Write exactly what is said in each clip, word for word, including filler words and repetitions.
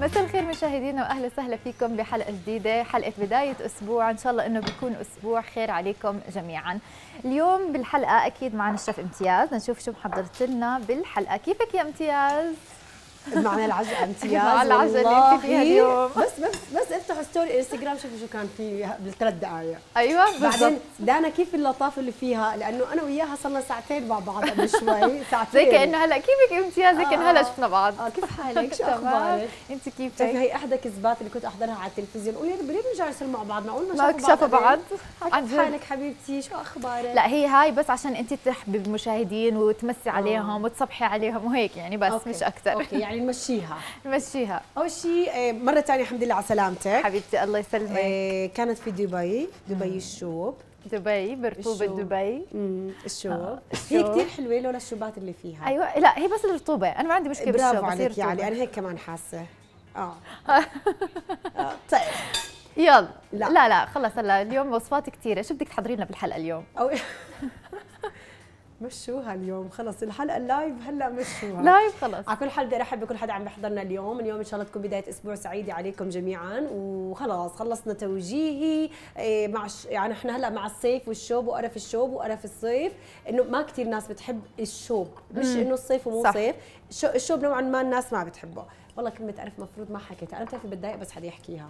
مساء الخير مشاهدينا واهلا وسهلا فيكم بحلقه جديده، حلقه بدايه اسبوع، ان شاء الله انه بيكون اسبوع خير عليكم جميعا. اليوم بالحلقه اكيد معنا الشيف امتياز، نشوف شو محضرت لنا بالحلقه. كيفك يا امتياز؟ معنا العجقه امتياز، مع العجقه اللي انت فيها اليوم. بس بس بس افتحوا ستوري انستغرام شوفوا شو كان فيه بالثلاث دقائق. ايوه بالضبط. بعدين دانا كيف اللطافه اللي فيها، لانه انا وياها صرنا ساعتين مع بعض قبل شوي، ساعتين زي كانه هلا. كيفك امتياز؟ زي كانه هلا شفنا بعض. اه كيف حالك؟ شو اخبارك؟ انت كيفك؟ هي احدى الكذبات اللي كنت احضرها على التلفزيون، قولي يا ربي ليه بنرجع نصير مع بعضنا؟ قلنا شافوا بعض. عن حالك حبيبتي شو اخبارك؟ لا هي هاي بس عشان انت تحبي المشاهدين وتمسي عليهم وتصبحي عليهم وهيك يعني، بس مش اكثر. يعني نمشيها نمشيها. أول شيء مرة ثانية الحمد لله على سلامتك حبيبتي الله يسلمك. كانت في دبي، دبي الشوب، دبي برطوبة دبي، الشوب آه. هي كثير حلوة لولا الشوبات اللي فيها. أيوة لا هي بس الرطوبة، أنا ما عندي مشكلة بالشوب. برافو عليك يعني، أنا هيك كمان حاسة آه. آه طيب يلا لا لا, لا خلص هلا اليوم وصفات كثيرة، شو بدك تحضري لنا بالحلقة اليوم؟ مشوها اليوم خلص الحلقه اللايف هلا مشوها لايف خلص. على كل حال بدي ارحب بكل حدا عم بيحضرنا اليوم، اليوم ان شاء الله تكون بدايه اسبوع سعيده عليكم جميعا. وخلص خلصنا توجيهي مع ش... يعني احنا هلا مع الصيف والشوب وقرف الشوب وقرف الصيف، انه ما كثير ناس بتحب الشوب، مش انه الصيف ومو صح. صيف الشوب نوعا ما الناس ما بتحبه. والله كلمه قرف مفروض ما حكيتها، انا بتعرفي بتضايق بس حدا يحكيها.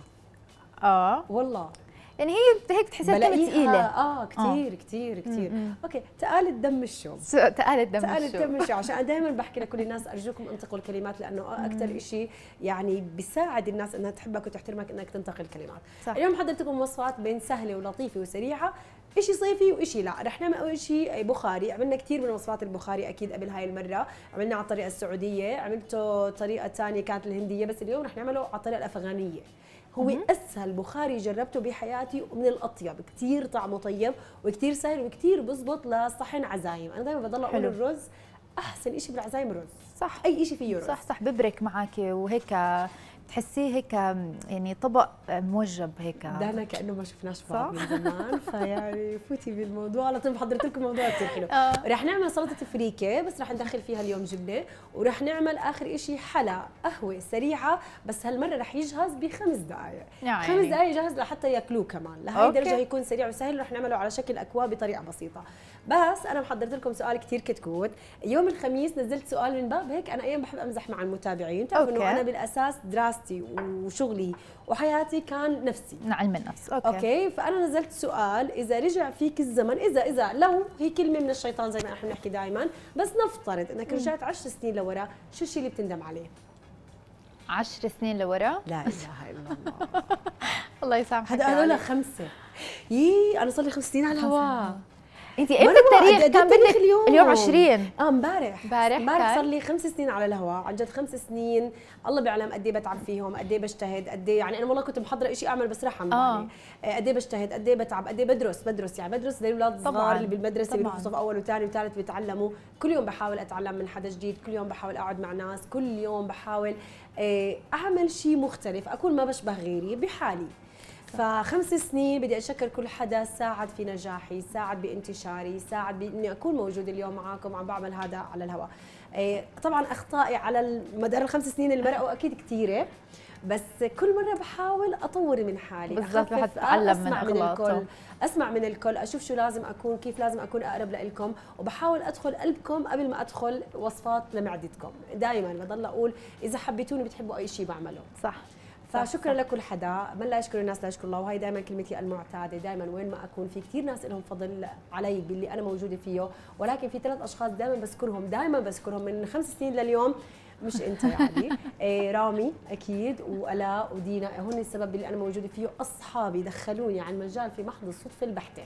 اه والله يعني هي هيك بتحسيها كلمة ثقيلة. اه كثير كثير كثير. اوكي تآلة دم الشوب، تآلة دم الشوب، تآلة دم الشوب. عشان انا دائما بحكي لكل الناس ارجوكم انتقوا الكلمات، لانه اكثر شيء يعني بيساعد الناس انها تحبك وتحترمك انك تنتقي الكلمات. صح. اليوم حضرتكم وصفات بين سهلة ولطيفة وسريعة، شيء صيفي وشيء لا. رحنا من اول شيء بخاري، عملنا كثير من وصفات البخاري اكيد قبل هاي المره، عملنا على الطريقة السعودية، عملته طريقة ثانية كانت الهندية، بس اليوم رح نعمله على الطريقة الأفغانية. هو اسهل بخاري جربته بحياتي ومن الاطيب، كثير طعمه طيب وكثير سهل وكثير بزبط لصحن عزايم. انا دائما بضل اقول الرز احسن شيء بالعزايم رز. صح اي شيء فيه رز. صح صح ببرك معاكي وهيك تحسيه هيك يعني طبق موجب هيك. دهنا كانه ما شفناش بعض من زمان، فيعني فوتي بالموضوع على طول. حضرت لكم موضوع كثير حلو. رح نعمل سلطه فريكه بس رح ندخل فيها اليوم جبنه، ورح نعمل اخر شيء حلا قهوه سريعه، بس هالمره رح يجهز بخمس دقائق يعني. خمس دقائق يجهز لحتى ياكلوه كمان، لهي الدرجه يكون سريع وسهل. رح نعمله على شكل اكواب بطريقه بسيطه. بس انا محضرت لكم سؤال كثير كتكوت، يوم الخميس نزلت سؤال من باب هيك، انا ايام بحب امزح مع المتابعين، بتعرفوا انه انا بالاساس دراسة وشغلي وحياتي كان نفسي، علم النفس. أوكي. اوكي فانا نزلت سؤال، اذا رجع فيك الزمن، اذا اذا لو هي كلمه من الشيطان زي ما احنا بنحكي دائما، بس نفترض انك رجعت عشر سنين لورا، شو الشيء اللي بتندم عليه؟ عشر سنين لورا؟ لا اله الا الله. الله يسامحك. هذا هذول خمسه. يي انا صار لي خمس سنين على الهواء. انت امتى التاريخ كان بدك؟ اليوم اليوم عشرين. اه امبارح امبارح صار لي خمس سنين على الهواء، عن جد خمس سنين الله بيعلم قد ايه بتعب فيهم، قد ايه بجتهد، قد ايه يعني انا والله كنت محضره شيء اعمل بس راح عن بالي، قد ايه بجتهد، قد ايه بتعب، قد ايه بدرس بدرس يعني بدرس زي الاولاد الصغار اللي بالمدرسه بيروحوا صف اول وثاني وثالث بيتعلموا، كل يوم بحاول اتعلم من حدا جديد، كل يوم بحاول اقعد مع ناس، كل يوم بحاول اعمل شيء مختلف، اكون ما بشبه غيري بحالي. فخمس سنين بدي اشكر كل حدا ساعد في نجاحي، ساعد بانتشاري، ساعد باني اكون موجود اليوم معاكم عم بعمل هذا على الهواء. طبعا اخطائي على مدار الخمس سنين اللي مرقوا اكيد كثيره، بس كل مره بحاول اطور من حالي بالضبط لحتى اتعلم من اغلاطي، اسمع من الكل، اشوف شو لازم اكون، كيف لازم اكون اقرب لكم، وبحاول ادخل قلبكم قبل ما ادخل وصفات لمعدتكم. دائما بضل اقول اذا حبيتوني بتحبوا اي شيء بعمله. صح. فشكرا لكل حدا، من لا يشكر الناس لا يشكر الله، وهي دائما كلمتي المعتاده، دائما وين ما اكون في كثير ناس لهم فضل علي باللي انا موجوده فيه، ولكن في ثلاث اشخاص دائما بذكرهم، دائما بذكرهم من خمس سنين لليوم، مش انت يعني إيه، رامي اكيد وألا ودينا، هن السبب اللي انا موجوده فيه. اصحابي دخلوني على المجال في محض الصدفه البحته.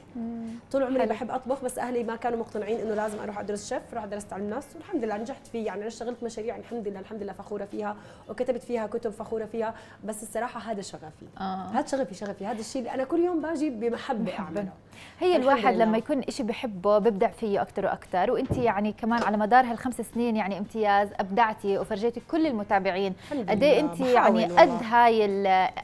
طول عمري بحب اطبخ، بس اهلي ما كانوا مقتنعين انه لازم اروح ادرس شيف، رحت درست علم نفس والحمد لله نجحت فيه. يعني انا اشتغلت مشاريع الحمد لله الحمد لله فخوره فيها، وكتبت فيها كتب فخوره فيها، بس الصراحه هذا شغفي. آه. هذا شغفي شغفي هذا الشيء اللي انا كل يوم باجي بمحبه اعمله. هي الواحد لما يكون شيء بحبه ببدع فيه اكثر واكثر، وانت يعني كمان على مدار هالخمس سنين يعني امتياز ابدعتي وفرجيتي كل المتابعين قد ايه انت يعني قد هاي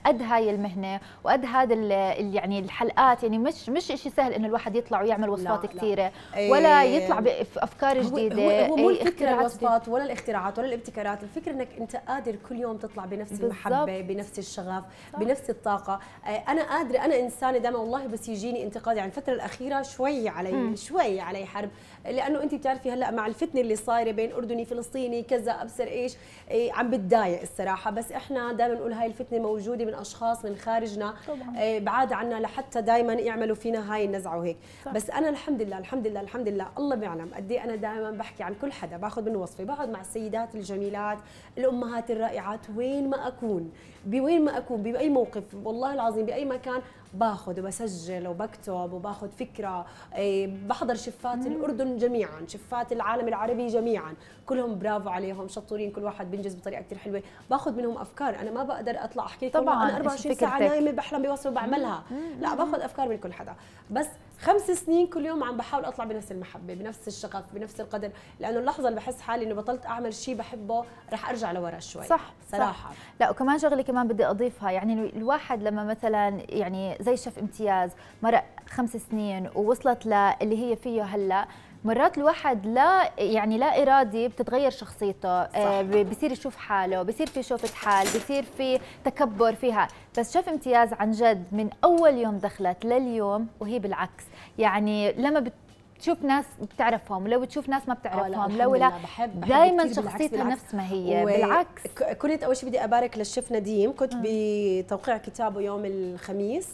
قد هاي المهنه وقد هذا يعني الحلقات، يعني مش مش شيء سهل انه الواحد يطلع ويعمل وصفات كثيره ولا يطلع بافكار جديده. هو مو الفكره الوصفات ولا الاختراعات ولا الابتكارات، الفكره انك انت قادر كل يوم تطلع بنفس المحبه بنفس الشغف بنفس الطاقه. انا قادره، انا انسانه دائما والله، بس يجيني انتقاد يعني الفتره الاخيره شوي علي م. شوي علي حرب، لانه انت بتعرفي هلا مع الفتنه اللي صايره بين اردني فلسطيني كذا ابصر ايش إيه عم بتضايق الصراحه. بس احنا دائما نقول هاي الفتنه موجوده من اشخاص من خارجنا إيه بعاد عنا لحتى دائما يعملوا فينا هاي النزعه وهيك. بس انا الحمد لله الحمد لله الحمد لله الله بيعلم قد ايه انا دائما بحكي عن كل حدا باخذ منه وصفه، بقعد مع السيدات الجميلات الامهات الرائعات وين ما اكون بوين ما اكون باي موقف والله العظيم باي مكان باخذ وبسجل وبكتب وباخذ فكره. بحضر شفات الاردن جميعا شفات العالم العربي جميعا كلهم برافو عليهم شطورين، كل واحد بينجز بطريقه كثير حلوه، باخذ منهم افكار. انا ما بقدر اطلع احكي لكم طبعا انا أربعة وعشرين ساعه نايمه بحلم بوصفه بعملها، لا باخذ افكار من كل حدا. بس خمس سنين كل يوم عم بحاول اطلع بنفس المحبه بنفس الشغف بنفس القدر، لانه اللحظه اللي بحس حالي انه بطلت اعمل شيء بحبه رح ارجع لورا شوي. صح صراحه صح. لا وكمان شغله كمان بدي اضيفها، يعني الواحد لما مثلا يعني زي شيف امتياز مرق خمس سنين ووصلت للي هي فيه هلا، مرات الواحد لا يعني لا ارادي بتتغير شخصيته. آه بصير يشوف حاله، بصير في شوفة حال، بصير في تكبر فيها. بس شاف امتياز عن جد من اول يوم دخلت لليوم وهي بالعكس، يعني لما بت تشوف ناس بتعرفهم لو تشوف ناس ما بتعرفهم لو لا دائما شخصيتها نفس ما هي بالعكس. كنت اول شيء بدي ابارك للشيف نديم، كنت م. بتوقيع كتابه يوم الخميس.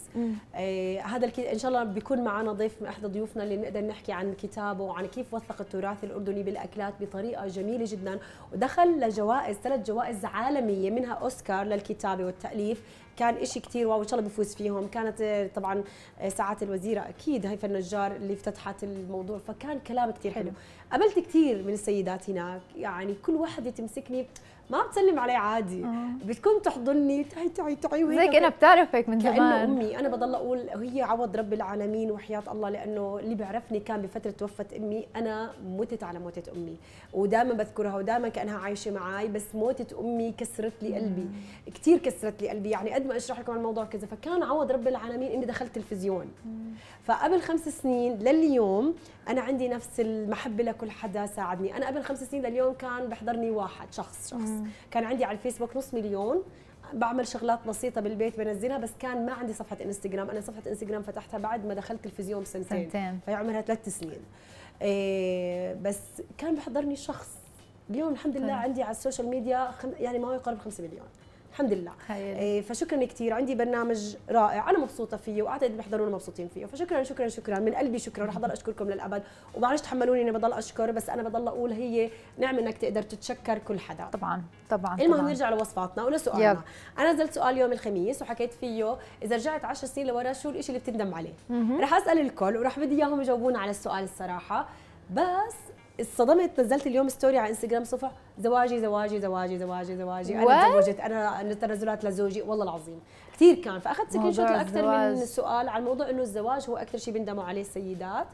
آه هذا ان شاء الله بيكون معنا ضيف من احد ضيوفنا اللي بنقدر نحكي عن كتابه وعن كيف وثق التراث الاردني بالاكلات بطريقه جميله جدا، ودخل لجوائز ثلاث جوائز عالميه منها اوسكار للكتابه والتاليف، كان إشي كتير واو إن شاء الله بفوز فيهم. كانت طبعا ساعة الوزيرة أكيد هيفا النجار اللي افتتحت الموضوع، فكان كلام كتير حلو. قابلت كتير من السيدات هناك، يعني كل واحدة تمسكني ما بتسلم علي عادي، بتكون تحضني تعي تعي تعي وهيك زيك انا بتعرفك من زمان كأنه امي. انا بضل اقول هي عوض رب العالمين وحياه الله، لانه اللي بيعرفني كان بفتره توفت امي انا متت على موتة امي، ودائما بذكرها ودائما كانها عايشه معي. بس موتة امي كسرت لي قلبي كثير، كسرت لي قلبي يعني قد ما اشرح لكم الموضوع كذا. فكان عوض رب العالمين اني دخلت تلفزيون. فقبل خمس سنين لليوم انا عندي نفس المحبه لكل حدا ساعدني. انا قبل خمس سنين لليوم كان بحضرني واحد شخص شخص كان عندي على الفيسبوك نص مليون، بعمل شغلات بسيطه بالبيت بنزلها، بس كان ما عندي صفحه انستغرام. انا صفحه انستغرام فتحتها بعد ما دخلت تلفزيون بسنتين، سنتين فهي عمرها ثلاث سنين. إيه بس كان بحضرني شخص. اليوم الحمد لله عندي على السوشيال ميديا يعني ما يقارب خمسة مليون الحمد لله. إيه فشكرا كثير. عندي برنامج رائع انا مبسوطه فيه واعتقد اللي بيحضرونا مبسوطين فيه، فشكرا شكرا شكرا من قلبي شكرا. رح اضل اشكركم للابد ومعلش تحملوني اني بضل اشكر، بس انا بضل اقول هي نعمه انك تقدر تتشكر كل حدا. طبعا طبعا. المهم نرجع لوصفاتنا ولسؤالنا. انا نزلت سؤال يوم الخميس وحكيت فيه اذا رجعت عشر سنين لورا شو الشيء اللي بتندم عليه. مم. رح اسال الكل ورح بدي اياهم يجاوبونا على السؤال الصراحه. بس اتصدمت، نزلت اليوم ستوري على انستغرام صفحه زواجي زواجي زواجي زواجي زواجي انا تزوجت انا تنازلات لزوجي والله العظيم كثير كان. فاخذت سكرين شوت لاكثر من السؤال عن موضوع انه الزواج هو اكثر شيء بيندموا عليه السيدات.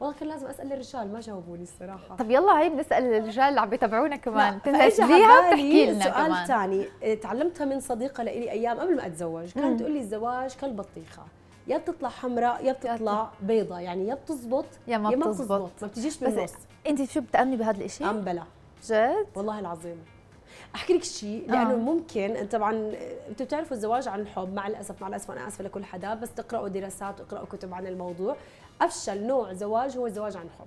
والله كان لازم اسال الرجال ما جاوبوني الصراحه. طب يلا هي بنسال الرجال اللي عم بيتابعونا كمان تنزليها وتحكي لنا كمان. سؤال ثاني تعلمتها من صديقه لي ايام قبل ما اتزوج، كانت تقول لي الزواج كالبطيخه، يا بتطلع حمراء يا بتطلع بيضة، يعني يا بتزبط يا ما بتزبط ما بتجيش بالنص. انت شو بتأمني بهذا الشيء؟ ام بلا جد؟ والله العظيم احكي لك شيء لانه آه. ممكن طبعا انتم بتعرفوا الزواج عن الحب مع الاسف مع الاسف انا اسفه لكل حدا، بس تقراوا دراسات وتقراوا كتب عن الموضوع. افشل نوع زواج هو الزواج عن حب.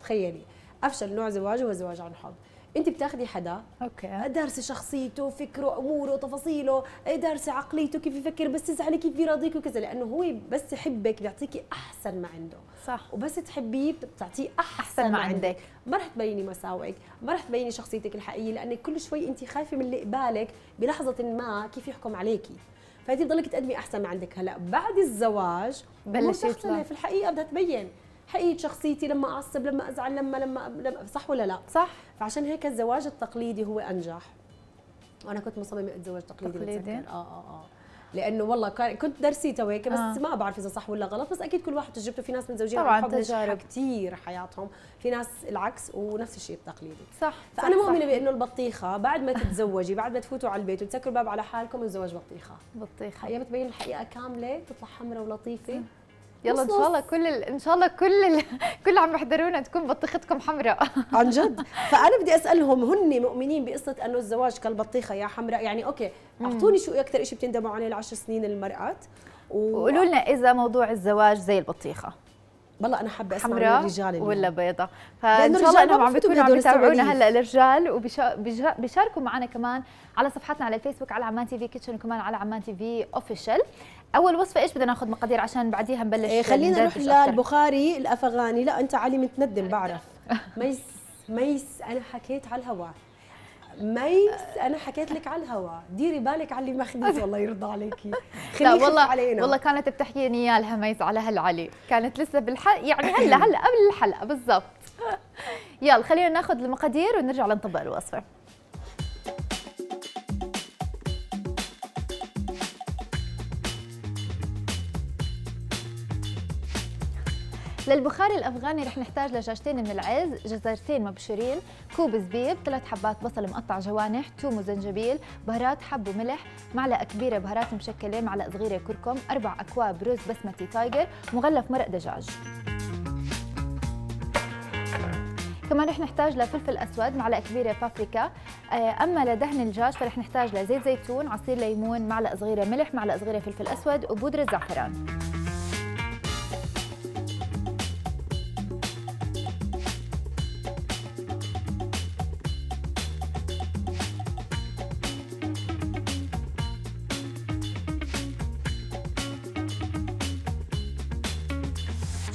تخيلي افشل نوع زواج هو الزواج عن حب. انت بتاخذي حدا اوكي دارسه شخصيته فكره اموره تفاصيله دارسه عقليته كيف يفكر بس تزعلي كيف يراضيك وكذا، لانه هو بس يحبك بيعطيكي احسن ما عنده. صح. وبس تحبيه بتعطيه احسن, أحسن ما عندك. عندك ما رح تبيني مساوئك ما رح تبيني شخصيتك الحقيقيه، لانك كل شوي انت خايفه من اللي قبالك بلحظه ما كيف يحكم عليكي، فانت بتضلك تقدمي احسن ما عندك. هلا بعد الزواج بلشت تختلف الحقيقه، بدها تبين حقيقة شخصيتي لما أعصب لما أزعل لما لما, لما صح ولا لا؟ صح. فعشان هيك الزواج التقليدي هو أنجح. وأنا كنت مصممة أتزوج تقليدي. تقليدي؟ آه آه آه. لانه والله كنت درسيته وهيك بس آه. ما بعرف اذا صح ولا غلط، بس اكيد كل واحد تجربته، في ناس متزوجين عن حب كثير حياتهم، في ناس العكس ونفس الشيء التقليدي. صح. فانا مؤمنه بانه البطيخه بعد ما تتزوجي، بعد ما تفوتوا على البيت وتسكروا الباب على حالكم، الزواج بطيخه بطيخه هي بتبين الحقيقه كامله، تطلع حمراء ولطيفه. يلا ان شاء الله كل ال... ان شاء الله كل ال... كل عم يحضرونا تكون بطيختكم حمراء عن جد. فانا بدي اسالهم، هن مؤمنين بقصه انه الزواج كالبطيخه يا حمراء؟ يعني اوكي اعطوني شو اكثر شيء بتندموا عليه العشر سنين المرأة، وقولوا لنا اذا موضوع الزواج زي البطيخه. والله انا حابه اسمع من الرجال ولا بيضاء، فان شاء الله انهم عم بيكونوا عم يتابعونا هلا الرجال، وبيشاركوا معنا كمان على صفحتنا على الفيسبوك على عمان تي في كيتشن، وكمان على عمان تي في اوفيشال. اول وصفه ايش بدنا ناخذ مقادير عشان بعديها نبلش؟ إيه خلينا نروح للبخاري الافغاني. لا انت علي متندم بعرف. ميس ميس انا حكيت على الهواء، ميس انا حكيت لك على الهواء، ديري بالك على اللي ماخذيه الله يرضى عليكي. لا والله علينا. والله كانت بتحكي لي اياها لميس على هالعلي، كانت لسه بالحلقه يعني هلا هلا قبل الحلقه بالضبط. يلا خلينا ناخذ المقادير ونرجع لنطبق الوصفه. للبخاري الافغاني رح نحتاج لدجاجتين من العز، جزرتين مبشورين، كوب زبيب، ثلاث حبات بصل مقطع جوانح، ثوم وزنجبيل، بهارات حب وملح، معلقه كبيره بهارات مشكله، معلقه صغيره كركم، اربع اكواب رز بسمتي تايجر، مغلف مرق دجاج. كمان رح نحتاج لفلفل اسود، معلقه كبيره بابريكا. اما لدهن الدجاج فرح نحتاج لزيت زيتون، عصير ليمون، معلقه صغيره ملح، معلقه صغيره فلفل اسود، وبودره زعفران.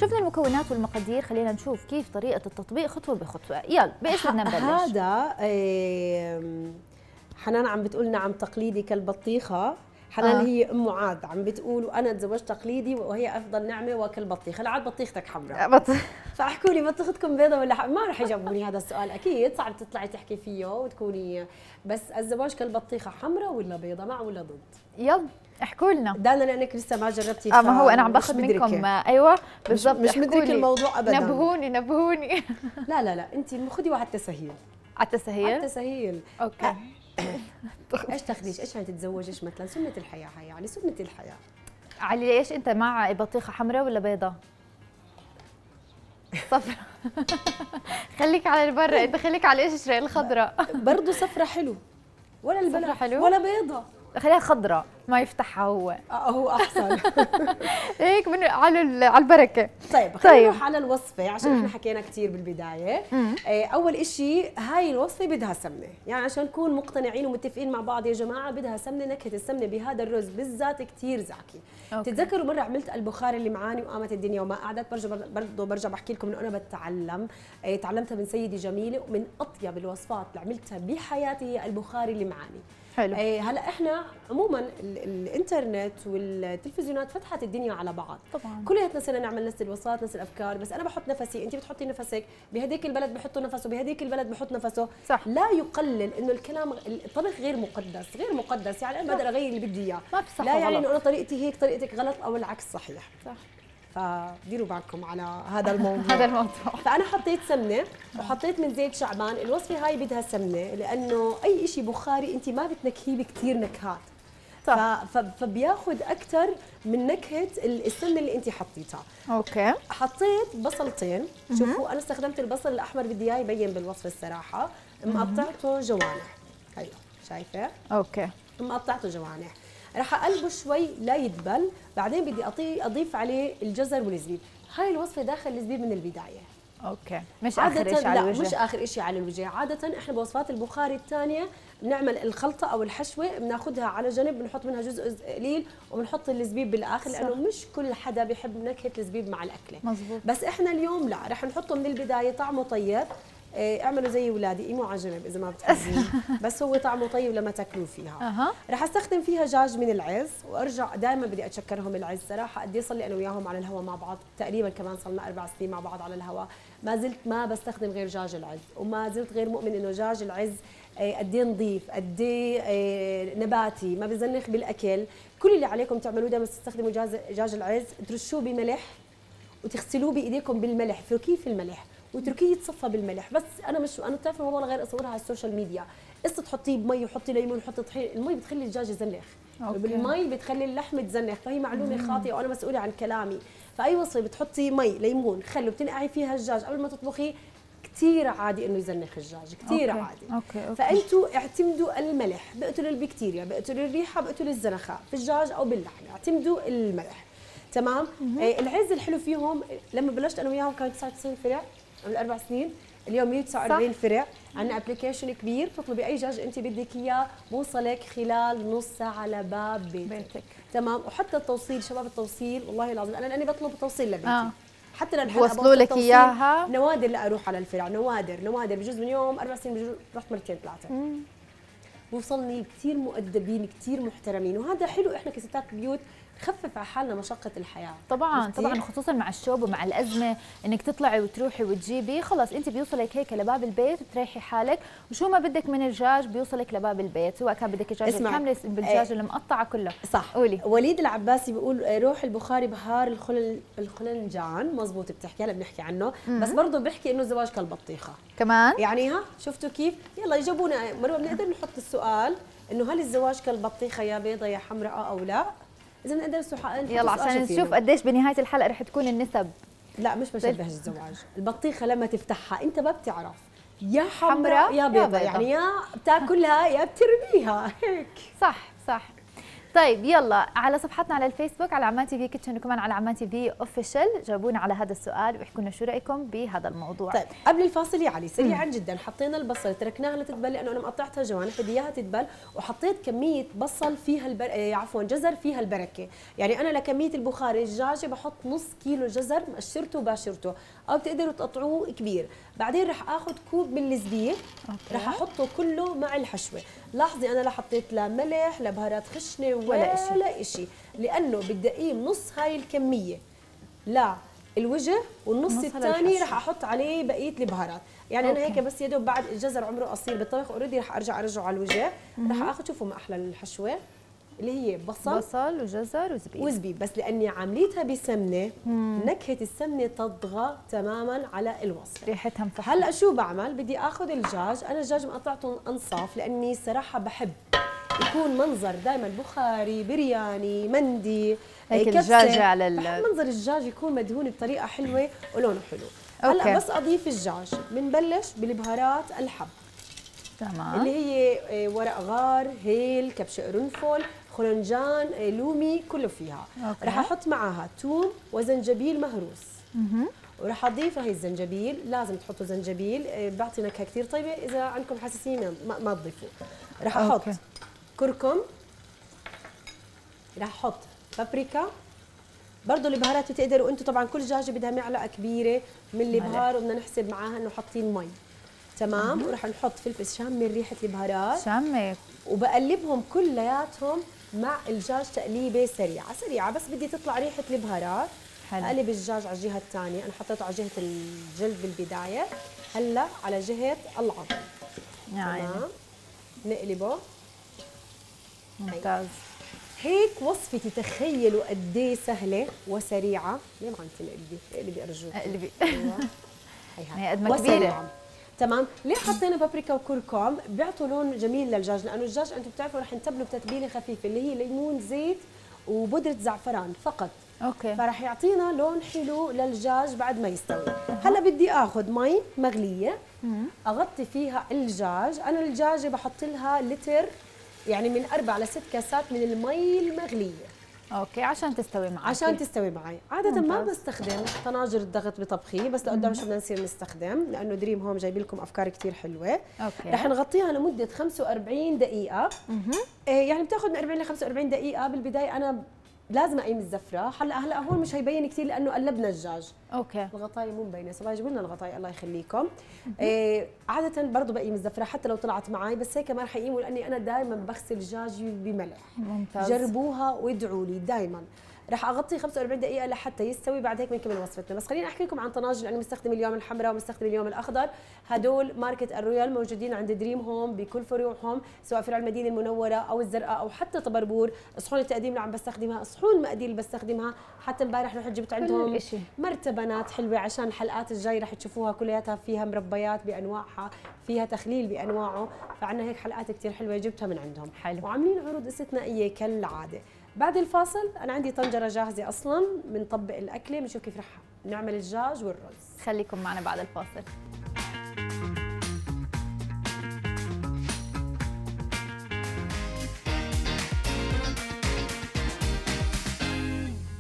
شفنا المكونات والمقادير، خلينا نشوف كيف طريقة التطبيق خطوة بخطوة. يلا بايش بدنا نبلش؟ هذا حنان عم بتقول نعم تقليدي كالبطيخة. حنان آه. هي ام عاد عم بتقول وانا اتزوجت تقليدي وهي افضل نعمه واكل بطيخه. العاد بطيختك حمراء فاحكوا لي بطيختكم بيضه ولا حمراء؟ ما رح يجاوبوني هذا السؤال اكيد، صعب تطلعي تحكي فيه وتكوني، بس الزواج كالبطيخه حمراء ولا بيضه، مع ولا ضد؟ يلا احكوا لنا دانا لانك لسه ما جربتي. اه ما هو انا عم باخذ منكم. ايوه بالضبط، مش مدركه الموضوع ابدا، نبهوني نبهوني لا لا لا انت خذي واحد تسهيل على التسهيل على التسهيل اوكي أ... ايش تاخذيش؟ ايش عم تتزوجيش مثلا؟ سنه الحياه هي يعني، سنه الحياه. علي ايش انت مع بطيخه حمراء ولا بيضاء؟ صفراء خليك على البرة انت، خليك على القشره الخضراء برضه صفراء حلو ولا البلا حلو ولا بيضاء، خليها خضراء ما يفتحها هو اه هو احسن هيك من على على البركه. طيب خلينا نروح على الوصفه عشان احنا حكينا كثير بالبدايه. آه اول شيء هاي الوصفه بدها سمنه، يعني عشان نكون مقتنعين ومتفقين مع بعض يا جماعه بدها سمنه. نكهه السمنه بهذا الرز بالذات كثير زاكي. بتتذكروا مره عملت البخاري اللي معاني وقامت الدنيا وما قعدت، برجع برضه برجع بحكي لكم انه انا بتعلم، آه تعلمتها من سيدي جميله، ومن اطيب الوصفات اللي عملتها بحياتي هي البخاري اللي معاني. حلو. آه هلا احنا عموما الانترنت والتلفزيونات فتحت الدنيا على بعض، طبعا كلياتنا صرنا نعمل نفس الوصفات نفس الافكار، بس انا بحط نفسي انت بتحطي نفسك، بهديك البلد بحطوا نفسه، بهديك البلد بحط نفسه. صح. لا يقلل انه الكلام، الطبخ غير مقدس، غير مقدس يعني انا بقدر اغير اللي بدي اياه، ما في صح ولا غلط، لا يعني انه انا طريقتي هيك طريقتك غلط او العكس صحيح. صح. فديروا بالكم على هذا الموضوع هذا الموضوع. فانا حطيت سمنه وحطيت من زيت شعبان. الوصفه هاي بدها سمنه لانه اي شيء بخاري انت ما بتنكهيه بكثير نكهات، صح، فبياخذ اكثر من نكهه السمنه اللي انت حطيتها. اوكي. حطيت بصلتين، شوفوا انا استخدمت البصل الاحمر، بدي اياه يبين بالوصفه الصراحه، مقطعته جوانح. هيو شايفه؟ اوكي مقطعته جوانح. رح اقلبه شوي لا يدبل، بعدين بدي اضيف عليه الجزر والزبيب. هاي الوصفه داخل الزبيب من البدايه. اوكي مش اخر شيء على الوجه. لا مش اخر شيء على الوجه، عاده احنا بوصفات البخاري الثانيه بنعمل الخلطه او الحشوه بناخذها على جنب، بنحط منها جزء قليل وبنحط الزبيب بالاخر، لانه مش كل حدا بيحب نكهه الزبيب مع الاكله. مزبوط. بس احنا اليوم لا، رح نحطه من البدايه، طعمه طيب. إيه اعملوا زي اولادي، قيموا على جنب اذا ما بتحبوه، بس هو طعمه طيب لما تاكلوه فيها. رح استخدم فيها دجاج من العز، وارجع دائما بدي اتشكرهم العز صراحه، قد ايه صار لي انا وياهم على الهواء مع بعض، تقريبا كمان صار لنا اربع سنين مع بعض على الهواء، ما زلت ما بستخدم غير دجاج العز، وما زلت غير مؤمن انه دجاج العز قد ايه نظيف، قد ايه نباتي، ما بزنخ بالاكل. كل اللي عليكم تعملوه ده بس تستخدموا دجاج العز، ترشوه بملح وتغسلوه بايديكم بالملح، اتركيه في الملح واتركيه يتصفى بالملح. بس انا مش انا بتعرف الموضوع غير اصورها على السوشيال ميديا، قصه تحطيه بمي وحطي ليمون وحطي طحين، المي بتخلي الدجاج يزنخ، بالمي بتخلي اللحمه تزنخ، فهي معلومه مم. خاطئه وانا مسؤوله عن كلامي. فاي وصفه بتحطي مي ليمون خل وبتنقعي فيها الدجاج قبل ما تطبخيه كثير عادي انه يزنخ الدجاج، كثير عادي. أوكي. أوكي. فانتوا اعتمدوا الملح، بقتل البكتيريا، بقتل الريحه، بقتل الزنخه في الدجاج او باللحمه، اعتمدوا الملح. تمام؟ آه العز الحلو فيهم لما بلشت انا وياهم كان تسعة وتسعين فرع قبل اربع سنين، اليوم مية وتسعة وأربعين فرع، عندنا ابلكيشن كبير بتطلبي اي دجاج انت بدك اياه بوصلك خلال نص ساعه لباب بيتك. بيتك. تمام؟ وحتى التوصيل، شباب التوصيل والله العظيم انا لاني بطلب التوصيل لبيتي. آه. حتى للحلقه وصلوا لك اياها نوادر، لا اروح على الفرع نوادر نوادر بجوز من يوم اربع سنين بجوز رحت مرتين ثلاثه. وصلني كثير مؤدبين كثير محترمين، وهذا حلو احنا كستات بيوت خفف على حالنا مشقة الحياة. طبعا طبعا خصوصا مع الشوب ومع الأزمة انك تطلعي وتروحي وتجيبي، خلص انت بيوصلك هيك لباب البيت بتريحي حالك، وشو ما بدك من الدجاج بيوصلك لباب البيت، سواء كان بدك دجاج كاملة بالدجاج المقطعة كله. صح قولي. وليد العباسي بيقول روح البخاري بهار الخلل الخلنجان، مزبوط بتحكي هلا بنحكي عنه، بس برضه بحكي انه الزواج كالبطيخة كمان يعني. ها شفتوا كيف؟ يلا يجاوبونا مروه، بنقدر نحط السؤال انه هل الزواج كالبطيخة يا بيضة يا حمراء او لا؟ إذا بنقدر نسوي يلا عشان نشوف قديش بنهاية الحلقة رح تكون النسب. لا مش بشبه الزواج، البطيخة لما تفتحها أنت ما بتعرف يا حمراء يا بيضة، يعني يا بتاكلها يا بترميها هيك. صح صح. طيب يلا على صفحتنا على الفيسبوك على عمان تي في كيتشن وكمان على عمان تي في اوفيشال، جاوبونا على هذا السؤال واحكوا لنا شو رايكم بهذا الموضوع. طيب قبل الفاصل يا علي سريعا جدا، حطينا البصل تركناها لتتبل لانه انا مقطعتها جوانح بدي اياها تتبل، وحطيت كميه بصل فيها البر... عفوا جزر فيها البركه، يعني انا لكميه البخاري الدجاجه بحط نص كيلو جزر مقشرته وباشرته، او بتقدروا تقطعوه كبير. بعدين رح اخذ كوب من الزبيب رح احطه كله مع الحشوه. لاحظي انا لا حطيت لا ملح لا بهارات خشنه ولا شيء ولا شيء، لانه بدي اقيم نص هاي الكميه لا الوجه والنص الثاني رح احط عليه بقيه البهارات، يعني أوكي. انا هيك بس يا دوب بعد الجزر عمره قصير بالطبخ اوريدي رح ارجع ارجعه على الوجه، رح اخذ شوفوا ما احلى الحشوه اللي هي بصل بصل وجزر وزبيب وزبيب، بس لاني عامليتها بسمنه مم. نكهه السمنه تطغى تماما على الوصفه، ريحتها مفحمه. هلا شو بعمل؟ بدي اخذ الدجاج، انا الدجاج مقطعته انصاف لاني صراحه بحب يكون منظر دائما بخاري برياني مندي هيك الدجاجه على ال... منظر الدجاج يكون مدهون بطريقه حلوه ولونه حلو. أوكي. هلا بس اضيف الدجاج، بنبلش بالبهارات الحب تمام اللي هي ورق غار هيل كبشه قرنفل خلنجان لومي كله فيها. أوكي. رح احط معها ثوم وزنجبيل مهروس مه. ورح اضيف هي الزنجبيل، لازم تحطوا زنجبيل بيعطي نكهه كثير طيبه، اذا عندكم حساسيه ما تضيفوا. رح احط أوكي. كركم، رح احط بابريكا، برضه البهارات بتقدروا انتم طبعا كل دجاجه بدها معلقه كبيره من البهار، وبدنا نحسب معاها انه حاطين مي تمام. ورح نحط فلفل شامي ريحه البهارات شامي، وبقلبهم كلياتهم مع الدجاج تقليبه سريعه سريعه، بس بدي تطلع ريحه البهارات. اقلب الدجاج على الجهه الثانيه، انا حطيته على جهه الجلد بالبدايه، هلا على جهه العظم تمام، نقلبه ممتاز. هيك وصفتي، تخيلوا قد ايه سهله وسريعه. ليه ما عم تنقلبي؟ اقلبي ارجوك اقلبي. هي قد ما كبيره تمام. ليه حطينا بابريكا وكركم؟ بيعطوا لون جميل للدجاج، لانه الدجاج انتم بتعرفوا رح نتبله بتتبيله خفيفه اللي هي ليمون زيت وبودره زعفران فقط. اوكي. فرح يعطينا لون حلو للدجاج بعد ما يستوي. هلا بدي اخذ مي مغليه اغطي فيها الدجاج، انا الدجاجه بحط لها لتر يعني من اربع لست كاسات من المي المغليه. اوكي عشان تستوي معي عشان تستوي معي عاده ما بستخدم طناجر الضغط بطبخي، بس لقدام شو بدنا نصير نستخدم لانه دريم هوم جايب لكم افكار كثير حلوه. أوكي. رح نغطيها لمده خمسة وأربعين دقيقه. إيه يعني بتاخذ من أربعين ل خمسة وأربعين دقيقه. بالبدايه انا لازم اقيم الزفره، هلا هلا هون مش هيبين كثير لانه قلبنا الدجاج. اوكي. الغطايه مو مبينه، صبايا جيبوا لنا الغطايه الله يخليكم. إيه عاده برضه بقيم الزفره حتى لو طلعت معي، بس هيك ما رح اقيمه لاني انا دائما بغسل دجاجي بملح. ممتاز. جربوها وادعوا لي دائما. راح اغطيه خمسة وأربعين دقيقه لحتى يستوي، بعد هيك بنكمل وصفتنا. بس خليني احكي لكم عن طناجر، لانه مستخدم اليوم الحمراء ومستخدم اليوم الاخضر. هدول ماركه الرويال موجودين عند دريم هوم بكل فروعهم، سواء فرع المدينه المنوره او الزرقاء او حتى طبربور. صحون التقديم اللي عم بستخدمها، صحون المقادير اللي بستخدمها، حتى امبارح رحت جبت عندهم مرتبانات حلوه عشان الحلقات الجاي رح تشوفوها كلياتها فيها مربيات بانواعها، فيها تخليل بانواعه، فعندنا هيك حلقات كثير حلوه جبتها من عندهم. حلو. وعاملين عروض استثنائيه كالعاده. بعد الفاصل انا عندي طنجره جاهزه اصلا، بنطبق الاكله بنشوف كيف رح نعمل الدجاج والرز. خليكم معنا بعد الفاصل.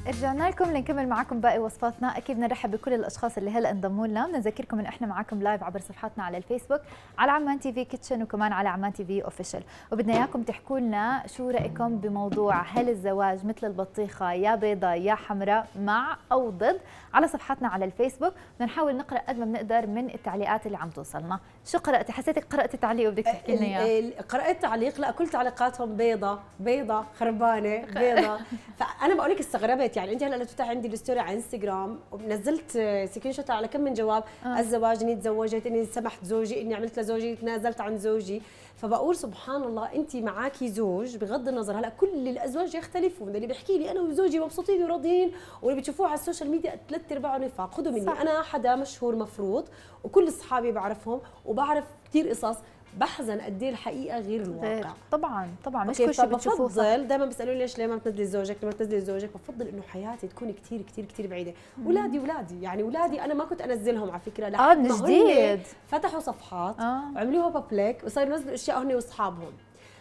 رجعنا لكم لنكمل معكم باقي وصفاتنا. اكيد نرحب بكل الاشخاص اللي هلا انضموا لنا. بنذكركم ان احنا معكم لايف عبر صفحاتنا على الفيسبوك، على عمان تي في كيتشن، وكمان على عمان تي في اوفيشال. وبدنا اياكم تحكوا لنا شو رايكم بموضوع هل الزواج مثل البطيخه، يا بيضه يا حمراء، مع او ضد، على صفحاتنا على الفيسبوك. بدنا نحاول نقرا قد ما بنقدر من التعليقات اللي عم توصلنا. شو قراتي؟ حسيتك قراتي تعليق وبدك تحكي لنا اياه؟ قرات تعليق، لا كل تعليقاتهم بيضه بيضه خربانه بيضه. فانا بقول لك استغربت، يعني انت هلا لو تفتح عندي الستوري على انستغرام ونزلت سكرين شوت على كم من جواب آه. الزواج، اني تزوجت، اني سمحت زوجي، اني عملت لزوجي، تنازلت عن زوجي. فبقول سبحان الله، انت معاكي زوج، بغض النظر هلا كل الازواج يختلفون، اللي بيحكي لي انا وزوجي مبسوطين وراضيين، واللي بتشوفوه على السوشيال ميديا ثلاث ارباعه نفاق. خذوا مني صح. انا حدا مشهور مفروض، وكل اصحابي بعرفهم وبعرف كثير قصص، بحزن قد ايه الحقيقه غير الواقع. طبعا طبعا مش كل شيء بتشوفوه. بفضل دائما بيسالوني ليش ليه ما بتنزلي زوجك، لما بتنزلي زوجك بفضل انه حياتي تكون كثير كثير كثير بعيده. اولادي اولادي يعني اولادي انا ما كنت انزلهم على فكره لحد ما جديد فتحوا صفحات آه. وعملوها بابليك وصار ينزلوا اشياء هن واصحابهم،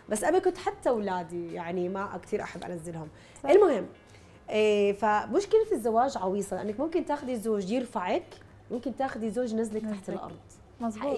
بس قبل كنت حتى اولادي يعني ما كثير احب انزلهم. صح. المهم إيه، فمشكله الزواج عويصه، لانك ممكن تاخذي زوج يرفعك، ممكن تاخذي زوج نزلك تحت الارض. مظبوط.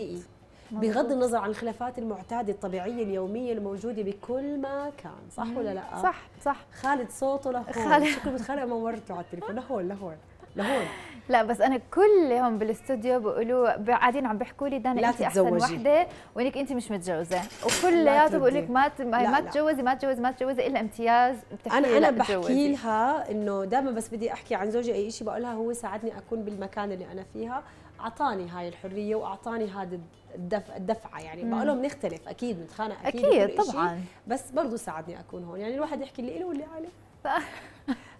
بغض النظر عن الخلافات المعتاده الطبيعيه اليوميه الموجوده بكل مكان، صح ولا لا؟ صح صح. خالد صوته لهون، خالد شكله متخانق مورته على التليفون، لهون لهون لهون. لا بس انا كلهم بالاستوديو بيقولوا قاعدين عم بيحكوا لي دانا انت احسن وحده وانك انت مش متجوزه، وكلياتهم بيقولوا لك ما ما تتجوزي ما تتجوزي ما تتجوزي الا امتياز بتحكي. انا انا بحكي لها انه دائما بس بدي احكي عن زوجي اي شيء بقول لها هو ساعدني اكون بالمكان اللي انا فيها، اعطاني هاي الحريه واعطاني هذا الدفع الدفعه يعني. بقول لهم نختلف اكيد، بنتخانق اكيد, أكيد طبعا، بس برضه ساعدني اكون هون، يعني الواحد يحكي اللي له واللي عليه.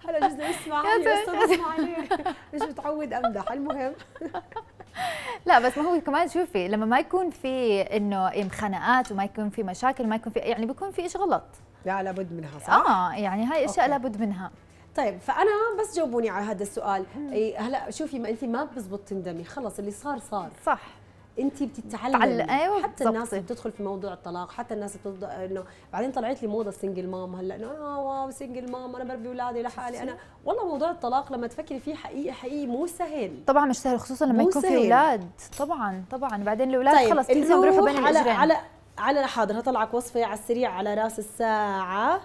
هلا جزء اسمع عليه مش متعود امدح. المهم لا بس ما هو كمان شوفي لما ما يكون في انه خناقات وما يكون في مشاكل ما يكون في يعني بيكون في شيء غلط. لا لابد منها صح. اه يعني هاي اشياء لابد منها. طيب فانا بس جاوبوني على هذا السؤال. هلا شوفي ما انت ما بزبط تندمي، خلص اللي صار صار. صح. انت بتتعلم. أيوة حتى الناس اللي بتدخل في موضوع الطلاق، حتى الناس بتض... انه بعدين طلعت لي موضه السنجل مام هلا، انه انا واو سنجل مام انا بربي اولادي لحالي. انا والله موضوع الطلاق لما تفكري فيه حقيقه حقيقي مو سهل. طبعا مش سهل، خصوصا لما يكون في اولاد. طبعا طبعا بعدين الاولاد طيب. خلص كلهم بيروحوا بين على على على حاضر هطلعك وصفه على السريع على راس الساعه.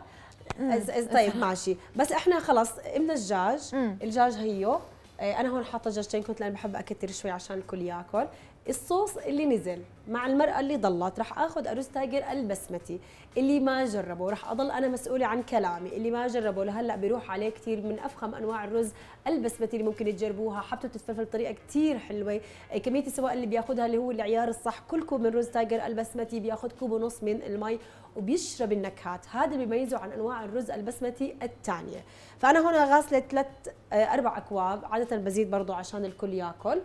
طيب ماشي. بس احنا خلص من الدجاج، الدجاج هيو انا هون حاطه دجاجتين كنت لان بحب اكتر شوي عشان الكل ياكل. الصوص اللي نزل مع المرأة اللي ضلت رح اخذ أرز تايجر البسمتي، اللي ما جربه رح اضل انا مسؤولة عن كلامي، اللي ما جربه لهلا بيروح عليه كثير من افخم انواع الرز البسمتي اللي ممكن تجربوها، حبته بتتفلفل بطريقة كثير حلوة، كمية السوائل اللي بياخذها اللي هو العيار الصح، كل كوب من رز تايجر البسمتي بياخذ كوب ونص من المي وبيشرب النكهات، هذا اللي بيميزه عن انواع الرز البسمتي الثانية. فانا هنا غاسلة ثلاث اربع اكواب، عادة بزيد برضه عشان الكل ياكل،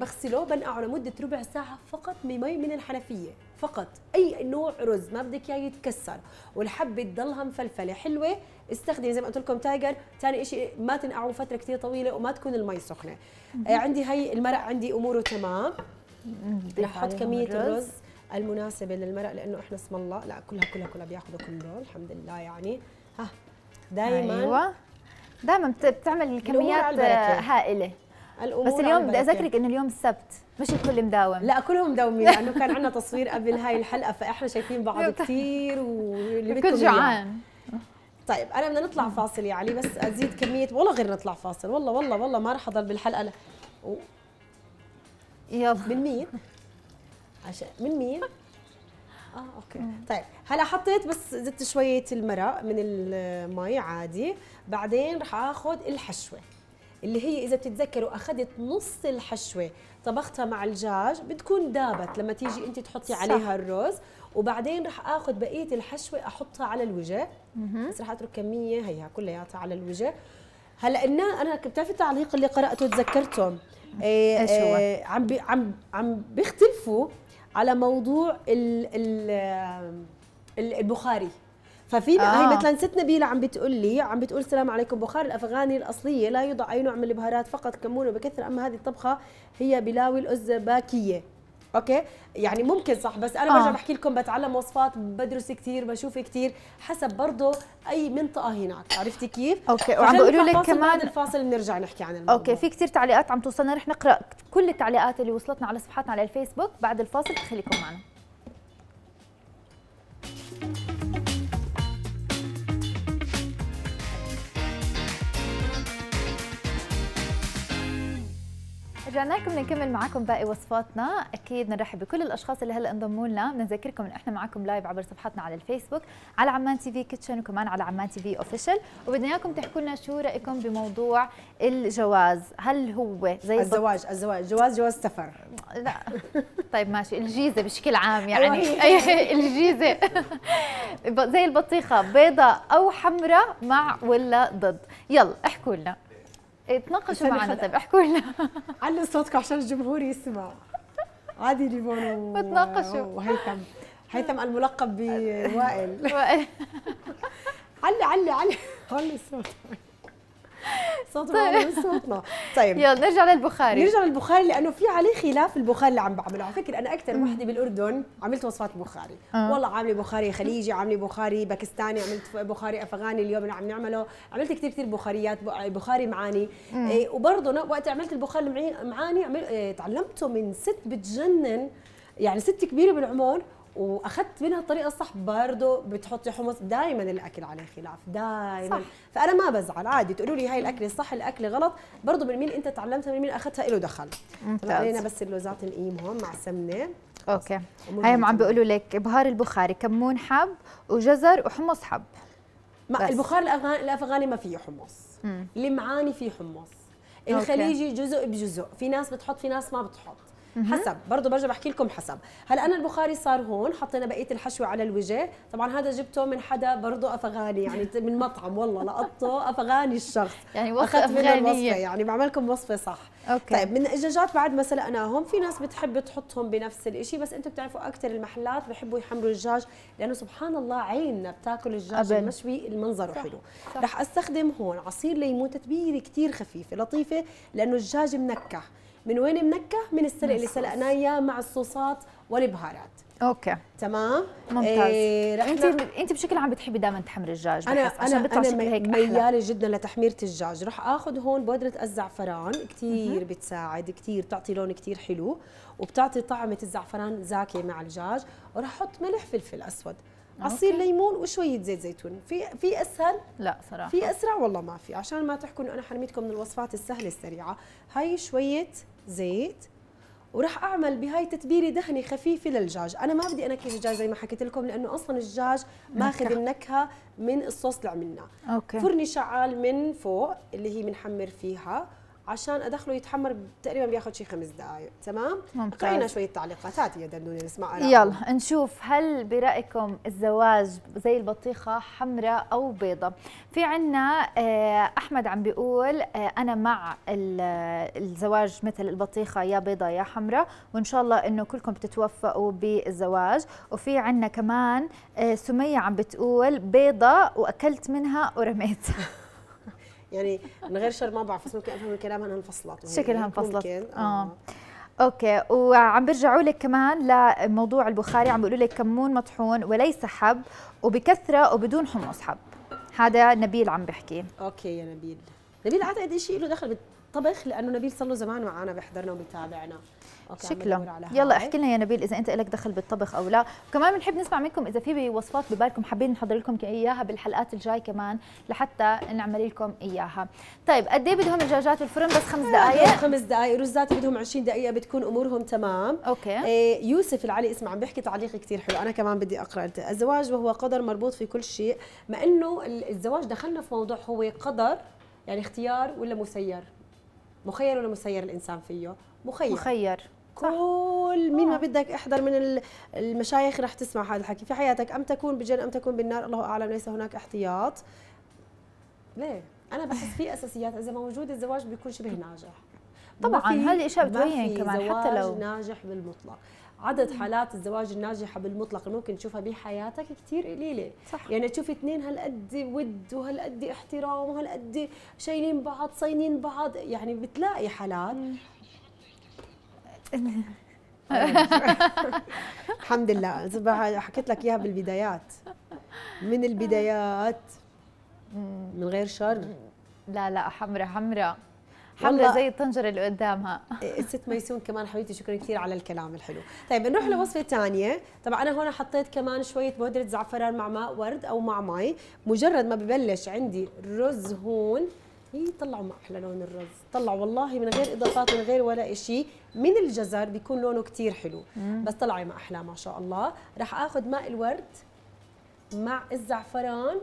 بغسله بنقعه لمدة ربع ساعة فقط مي من الحنفية، فقط أي نوع رز ما بدك إياه يتكسر، والحبة تضلها مفلفلة حلوة. استخدمي زي ما قلت لكم تايجر، ثاني شيء ما تنقعوه فترة كثير طويلة وما تكون المي سخنة. آه عندي هي المرق عندي أموره تمام. رح أحط كمية الرز المناسبة للمرق لأنه إحنا اسم الله لا كلها كلها كلها بياخذوا كله الحمد لله يعني. ها دائما أيوة دائما بتعمل كميات هائلة. بس اليوم بدي اذكرك انه اليوم السبت مش الكل مداوم. لا كلهم مداومين لانه كان عندنا تصوير قبل هاي الحلقه فاحنا شايفين بعض كثير واللي بدكم كل جوعان. طيب انا بدنا نطلع فاصل يا علي بس ازيد كميه والله غير نطلع فاصل والله والله والله ما راح اضل بالحلقه. يلا من مين؟ عشان من مين؟ اه اوكي. مم. طيب هلا حطيت بس زدت شويه المرق من المي عادي، بعدين رح اخذ الحشوه اللي هي اذا بتتذكروا اخذت نص الحشوه طبختها مع الدجاج بتكون دابت لما تيجي انت تحطي عليها الرز، وبعدين رح اخذ بقيه الحشوه احطها على الوجه. مم. بس رح اترك كميه هيها كلياتها على الوجه. هلا النا انا كنت بتعرفي التعليق اللي قراته تذكرته ايه ايش هو؟ ايه عم بي عم عم بيختلفوا على موضوع ال ال البخاري، ففي آه. هي مثلا ست نبيله عم بتقول لي عم بتقول السلام عليكم، بخار الافغاني الاصليه لا يوضع اي نوع من البهارات، فقط كمون وبكثره، اما هذه الطبخه هي بلاوي الأوزباكية. اوكي يعني ممكن صح، بس انا آه. برجع بحكي لكم بتعلم وصفات، بدرس كثير، بشوف كثير حسب برضه اي منطقه هناك، عرفتي كيف؟ اوكي. وعم بيقولوا لك كمان بعد الفاصل بنرجع نحكي عن الموضوع. اوكي في كثير تعليقات عم توصلنا، رح نقرا كل التعليقات اللي وصلتنا على صفحاتنا على الفيسبوك بعد الفاصل، خليكم معنا. رجعنا لكم نكمل معاكم باقي وصفاتنا، اكيد نرحب بكل الاشخاص اللي هلا انضموا لنا، بنذكركم ان احنا معاكم لايف عبر صفحتنا على الفيسبوك على عمان تي في كيتشن وكمان على عمان تي في اوفيشال، وبدنا اياكم تحكوا لنا شو رايكم بموضوع الجواز، هل هو زي الزواج الزواج جواز جواز سفر؟ لا طيب ماشي، الجيزه بشكل عام يعني اي الجيزه زي البطيخه بيضه او حمراء مع ولا ضد؟ يلا احكوا لنا، تناقشوا معنا. طيب احكوا لنا، علوا صوتكم عشان الجمهور يسمع. عادي ليفون وتناقشوا. وهيثم هيثم الملقب بوائل. وائل علي علي علي علي صوتك صوت وائل صوتنا. طيب يلا نرجع للبخاري، نرجع للبخاري لانه في عليه خلاف. البخاري اللي عم بعمله على فكره انا اكثر وحده بالاردن عملت وصفات بخاري، والله عامله بخاري خليجي، عامله بخاري باكستاني، عملت بخاري افغاني، اليوم عم نعمله، عملت كثير كثير بخاريات، بخاري معاني. إيه وبرضه وقت عملت البخاري معاني عمل إيه تعلمته من ست بتجنن، يعني ست كبيره بالعمر، واخذت منها الطريقه الصح. برضه بتحطي حمص، دائما الاكل عليه خلاف دائما، فانا ما بزعل عادي تقولوا لي هاي الاكله صح الاكله غلط، برضه من مين انت تعلمتها من مين اخذتها له دخل. علينا بس اللوزات نقيمهم مع سمنه. اوكي هاي عم بيقولوا لك بهار البخاري كمون حب وجزر وحمص حب. البخار الافغاني ما فيه حمص، المعاني فيه حمص، الخليجي جزء بجزء، في ناس بتحط في ناس ما بتحط، حسب برضه برجع بحكي لكم حسب. هلا انا البخاري صار هون، حطينا بقيه الحشوه على الوجه، طبعا هذا جبته من حدا برضه افغاني، يعني من مطعم والله لقطته افغاني الشخص، يعني وصفه افغانيه، يعني بعملكم وصفه صح. أوكي. طيب من الدجاجات بعد ما سلقناهم، في ناس بتحب تحطهم بنفس الشيء، بس انتم بتعرفوا اكثر المحلات بحبوا يحمروا الدجاج، لانه سبحان الله عيننا بتاكل الدجاج المشوي المنظره حلو. رح استخدم هون عصير ليمون، تتبيله كثير خفيفه لطيفه، لانه الدجاج منكه. من وين منكه؟ من السلق اللي سلقناه اياه مع الصوصات والبهارات. اوكي تمام ممتاز. إيه انت انت بشكل عام بتحبي دائما تحمري الدجاج، انا انا بتطلع شكله هيك احلى، مياله جدا لتحميره الدجاج. رح اخذ هون بودره الزعفران، كثير بتساعد، كثير بتعطي لون كثير حلو، وبتعطي طعمه الزعفران زاكيه مع الدجاج، وراح احط ملح فلفل اسود، عصير ليمون وشويه زيت زيتون. في في اسهل؟ لا صراحه في اسرع والله ما في، عشان ما تحكوا انه انا حرميتكم من الوصفات السهله السريعه. هاي شويه زيت، وراح اعمل بهاي تتبيله دهنه خفيفه للدجاج، انا ما بدي انكه الدجاج زي ما حكيت لكم، لانه اصلا الدجاج ماخذ النكهه من الصوص اللي عملناه. اوكي فرني شعال من فوق اللي هي بنحمر فيها، عشان ادخله يتحمر تقريبا بياخذ شي خمس دقائق. تمام قرينا شويه تعليقات، هاتي يا دندونه نسمع آراءكم. يلا نشوف، هل برايكم الزواج زي البطيخه حمراء او بيضه؟ في عندنا احمد عم بيقول انا مع الزواج مثل البطيخه، يا بيضه يا حمراء، وان شاء الله انه كلكم بتتوفقوا بالزواج. وفي عندنا كمان سميه عم بتقول بيضه واكلت منها ورميتها. يعني من غير شر ما بعرف، بس ممكن افهم من كلامها انها انفصلت، شكلها انفصلت. اه اوكي. وعم برجعوا لك كمان لموضوع البخاري، عم بيقولوا لك كمون مطحون وليس حب وبكثره وبدون حمص حب، هذا نبيل عم بحكي. اوكي يا نبيل. نبيل اعتقد شيء له دخل بالطبخ، لانه نبيل صار له زمان معنا بيحضرنا وبيتابعنا، شكله. يلا احكي لنا يا نبيل اذا انت لك دخل بالطبخ او لا، وكمان بنحب نسمع منكم اذا في وصفات ببالكم حابين نحضر لكم اياها بالحلقات الجاي كمان لحتى نعمل لكم اياها. طيب قد ايه بدهم الدجاجات بالفرن؟ بس خمس دقائق. خمس دقائق رزات بدهم عشرين دقيقه بتكون امورهم تمام. اوكي. إيه يوسف العلي اسمع عم بيحكي تعليق كثير حلو، انا كمان بدي اقرا. الزواج وهو قدر مربوط في كل شيء، مع انه الزواج دخلنا في موضوع هو قدر، يعني اختيار ولا مسير؟ مخير ولا مسير الانسان فيه؟ مخير. مخير. كل مين ما بدك احضر من المشايخ رح تسمع هذا الحكي في حياتك، ام تكون بالجنة ام تكون بالنار الله اعلم، ليس هناك احتياط. ليه؟ انا بحس في اساسيات اذا موجود الزواج بيكون شبه ناجح. طبعا هذه اشياء بتبين كمان حتى لو زواج ناجح بالمطلق، عدد حالات الزواج الناجحه بالمطلق ممكن تشوفها بحياتك كثير قليله، يعني تشوف اثنين هالقد ود وهالقد احترام وهالقد شايلين بعض صاينين بعض، يعني بتلاقي حالات. الحمد لله حكيت لك اياها بالبدايات، من البدايات من غير شر. لا لا حمرة حمرة حمرة زي الطنجرة اللي قدامها. الست ميسون كمان حبيبتي شكرا كثير على الكلام الحلو. طيب نروح لوصفة ثانية، طبعا أنا هون حطيت كمان شوية بودرة زعفران مع ماء ورد أو مع مي، مجرد ما ببلش عندي رز هون، هي طلعوا ما أحلى لون الرز، طلعوا والله من غير إضافات من غير ولا شيء، من الجزر بيكون لونه كثير حلو، بس طلعوا ما أحلى ما شاء الله. راح آخذ ماء الورد مع الزعفران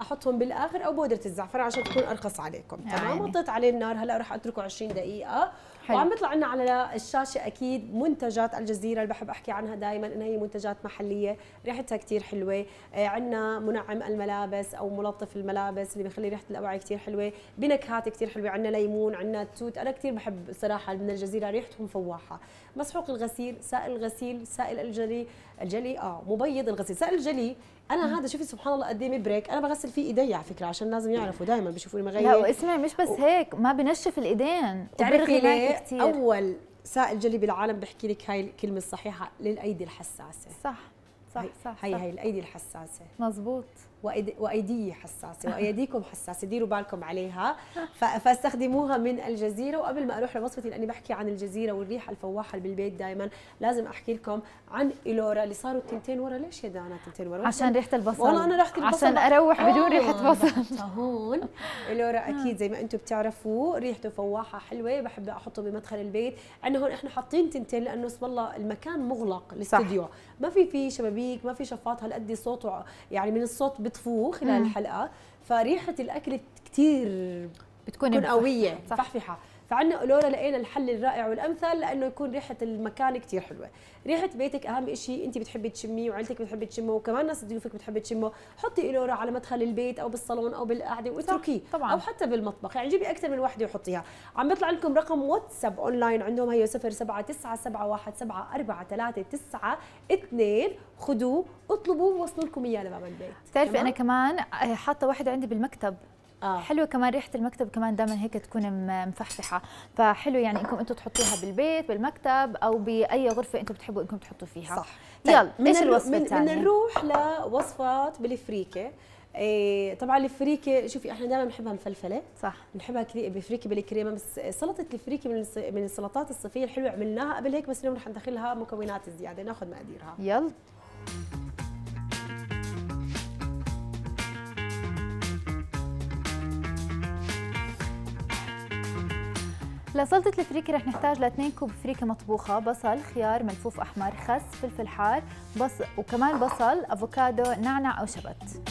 احطهم بالاخر او بودره الزعفران عشان تكون ارخص عليكم. تمام وطيت عليه النار، هلا رح اتركه عشرين دقيقه. حلو. وعم بيطلع لنا على الشاشه اكيد منتجات الجزيره اللي بحب احكي عنها دائما انها هي منتجات محليه ريحتها كثير حلوه، عندنا منعم الملابس او ملطف الملابس اللي بيخلي ريحه الاوعي كثير حلوه، بنكهات كثير حلوه، عندنا ليمون عندنا توت، انا كثير بحب صراحه من الجزيره ريحتهم فواحه. مسحوق الغسيل، سائل الغسيل، سائل الجلي الجلي اه مبيض الغسيل، سائل الجلي انا هذا شوفي سبحان الله قد ايه مبرك، انا بغسل فيه ايدي على فكره عشان لازم يعرفوا دائما بشوفوا المغير. لا واسمعي مش بس هيك ما بنشف الايدين، بتعرفي ليه؟ اول سائل جلي بالعالم بحكي لك هاي الكلمه الصحيحه للايدي الحساسه. صح صح صح هي هي الايدي الحساسه مزبوط، وايدي حساسه وايديكم حساسه ديروا بالكم عليها، فاستخدموها من الجزيره. وقبل ما اروح لوصفتي لاني بحكي عن الجزيره والريحه الفواحه اللي بالبيت دايما لازم احكي لكم عن إلورا اللي صاروا التنتين ورا. ليش يا دانا التنتين ورا؟ عشان ريحه البصل. والله انا ريحه البصل عشان اروح بدون آه ريحه بصل. هون إلورا اكيد زي ما انتم بتعرفوا ريحته فواحه حلوه، بحب احطه بمدخل البيت. عندنا هون احنا حاطين تنتين لانه اسم الله المكان مغلق، الاستديو ما في فيه شبابيك ما في شفاط هالقد صوته يعني من الصوت بطفوه خلال الحلقه، فريحه الاكل كثير بتكون قويه فحفحه، فعنا أولورا لقينا الحل الرائع والامثل لانه يكون ريحه المكان كثير حلوه. ريحه بيتك اهم شيء انت بتحبي تشميه وعيلتك بتحبي تشمه وكمان ناس ضيوفك بتحبي تشمه، حطي أولورا على مدخل البيت او بالصالون او بالقعده واتركيه او حتى بالمطبخ، يعني جيبي اكثر من وحده وحطيها. عم بيطلع لكم رقم واتساب اونلاين عندهم هي صفر سبعة تسعة سبعة واحد سبعة أربعة ثلاثة تسعة اثنين، خذوه اطلبوه ووصلوا لكم اياه لباب البيت. بتعرفي انا كمان حاطه واحده عندي بالمكتب آه. حلوة كمان ريحة المكتب كمان دائما هيك تكون مفحفحة، فحلو يعني انكم انتم تحطوها بالبيت بالمكتب او باي غرفة انتم بتحبوا انكم تحطوا فيها. صح. يلا طيب. ايش الوصفة الثانية؟ بدنا نروح لوصفات بالفريكة. إيه طبعا الفريكه شوفي احنا دائما بنحبها مفلفله صح، بنحبها كثير بفريكه بالكريمه، بس سلطه الفريكه من من السلطات الصيفيه الحلوه، عملناها قبل هيك بس اليوم رح ندخلها مكونات زياده، ناخذ مقاديرها. يلا لسلطة الفريكة رح نحتاج لاثنين كوب فريكة مطبوخة، بصل، خيار ملفوف أحمر، خس، فلفل حار، بص وكمان بصل، أفوكادو، نعنع أو شبت.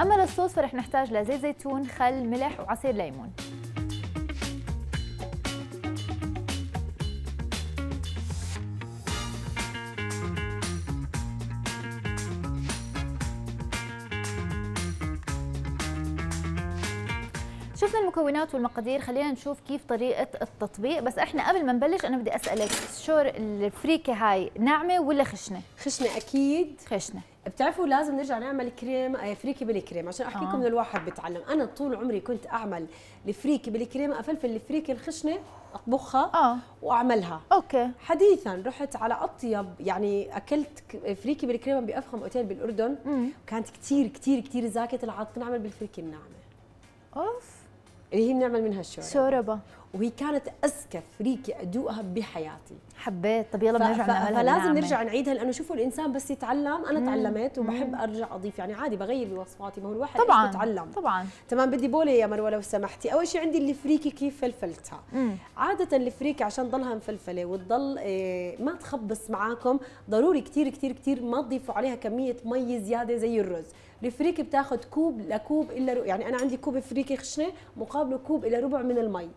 أما للصوص فرح نحتاج لزيت زيتون، خل، ملح وعصير ليمون. شفنا المكونات والمقادير، خلينا نشوف كيف طريقة التطبيق. بس احنا قبل ما نبلش انا بدي اسألك شور الفريكة هاي ناعمة ولا خشنة؟ خشنة اكيد خشنة. بتعرفوا لازم نرجع نعمل كريم فريكي بالكريم عشان احكي لكم آه. انه الواحد بتعلم. انا طول عمري كنت اعمل الفريكي بالكريم، افلفل الفريكي الخشنه اطبخها آه. واعملها. اوكي. حديثا رحت على اطيب يعني اكلت فريكي بالكريم بافخم اوتيل بالاردن، مم. كانت كثير كثير كثير زاكيه العاطفه، نعمل بالفريكي الناعمه. اوف اللي هي بنعمل منها الشوربه. شوربه. وهي كانت اذكى فريكه ادوقها بحياتي. حبيت. طب يلا بنرجع نعملها. فلازم نرجع نعيدها لانه شوفوا الانسان بس يتعلم، انا مم. تعلمت وبحب ارجع اضيف، يعني عادي بغير بوصفاتي، ما هو الواحد طبعا بيتعلم. طبعا. تمام، بدي بوله يا مروه لو سمحتي. اول شيء عندي الفريكه كيف فلفلتها. مم. عاده الفريكه عشان تضلها مفلفله وتضل إيه ما تخبص معاكم، ضروري كثير كثير كثير ما تضيفوا عليها كميه مي زياده زي الرز. الفريكه بتاخذ كوب لكوب الا ربع، يعني انا عندي كوب فريكه خشنه مقابله كوب الا ربع من المي،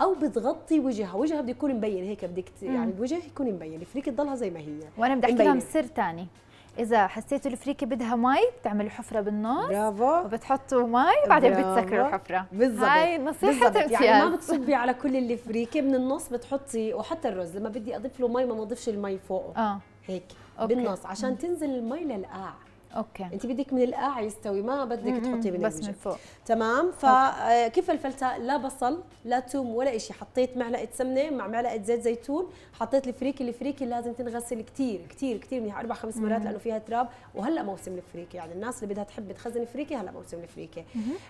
او بتغطي وجهها، وجهها بده يكون مبين هيك بدك يعني بوجه يكون مبين، الفريكه تضلها زي ما هي. وانا بدي احكي لهم سر ثاني، اذا حسيتوا الفريكه بدها مي بتعملوا حفره بالنص، برافو، وبتحطوا مي وبعدين بتسكروا الحفره. بالضبط، هاي نصيحه يعني ما بتصبي على كل الفريكه، من النص بتحطي، وحتى الرز لما بدي اضيف له مي ما بضيفش المي فوقه، اه هيك أوكي. بالنص عشان مم. تنزل المي للقاع. اوكي، انت بدك من القاع يستوي، ما بدك تحطي من بس من فوق. تمام، فكيف الفلتة لا بصل لا ثوم ولا شيء، حطيت معلقه سمنه مع معلقه زيت زيتون، حطيت الفريكه. الفريكه لازم تنغسل كثير كثير كثير منيح اربع خمس مرات لانه فيها تراب، وهلا موسم الفريكه، يعني الناس اللي بدها تحب تخزن فريكه هلا موسم الفريكه.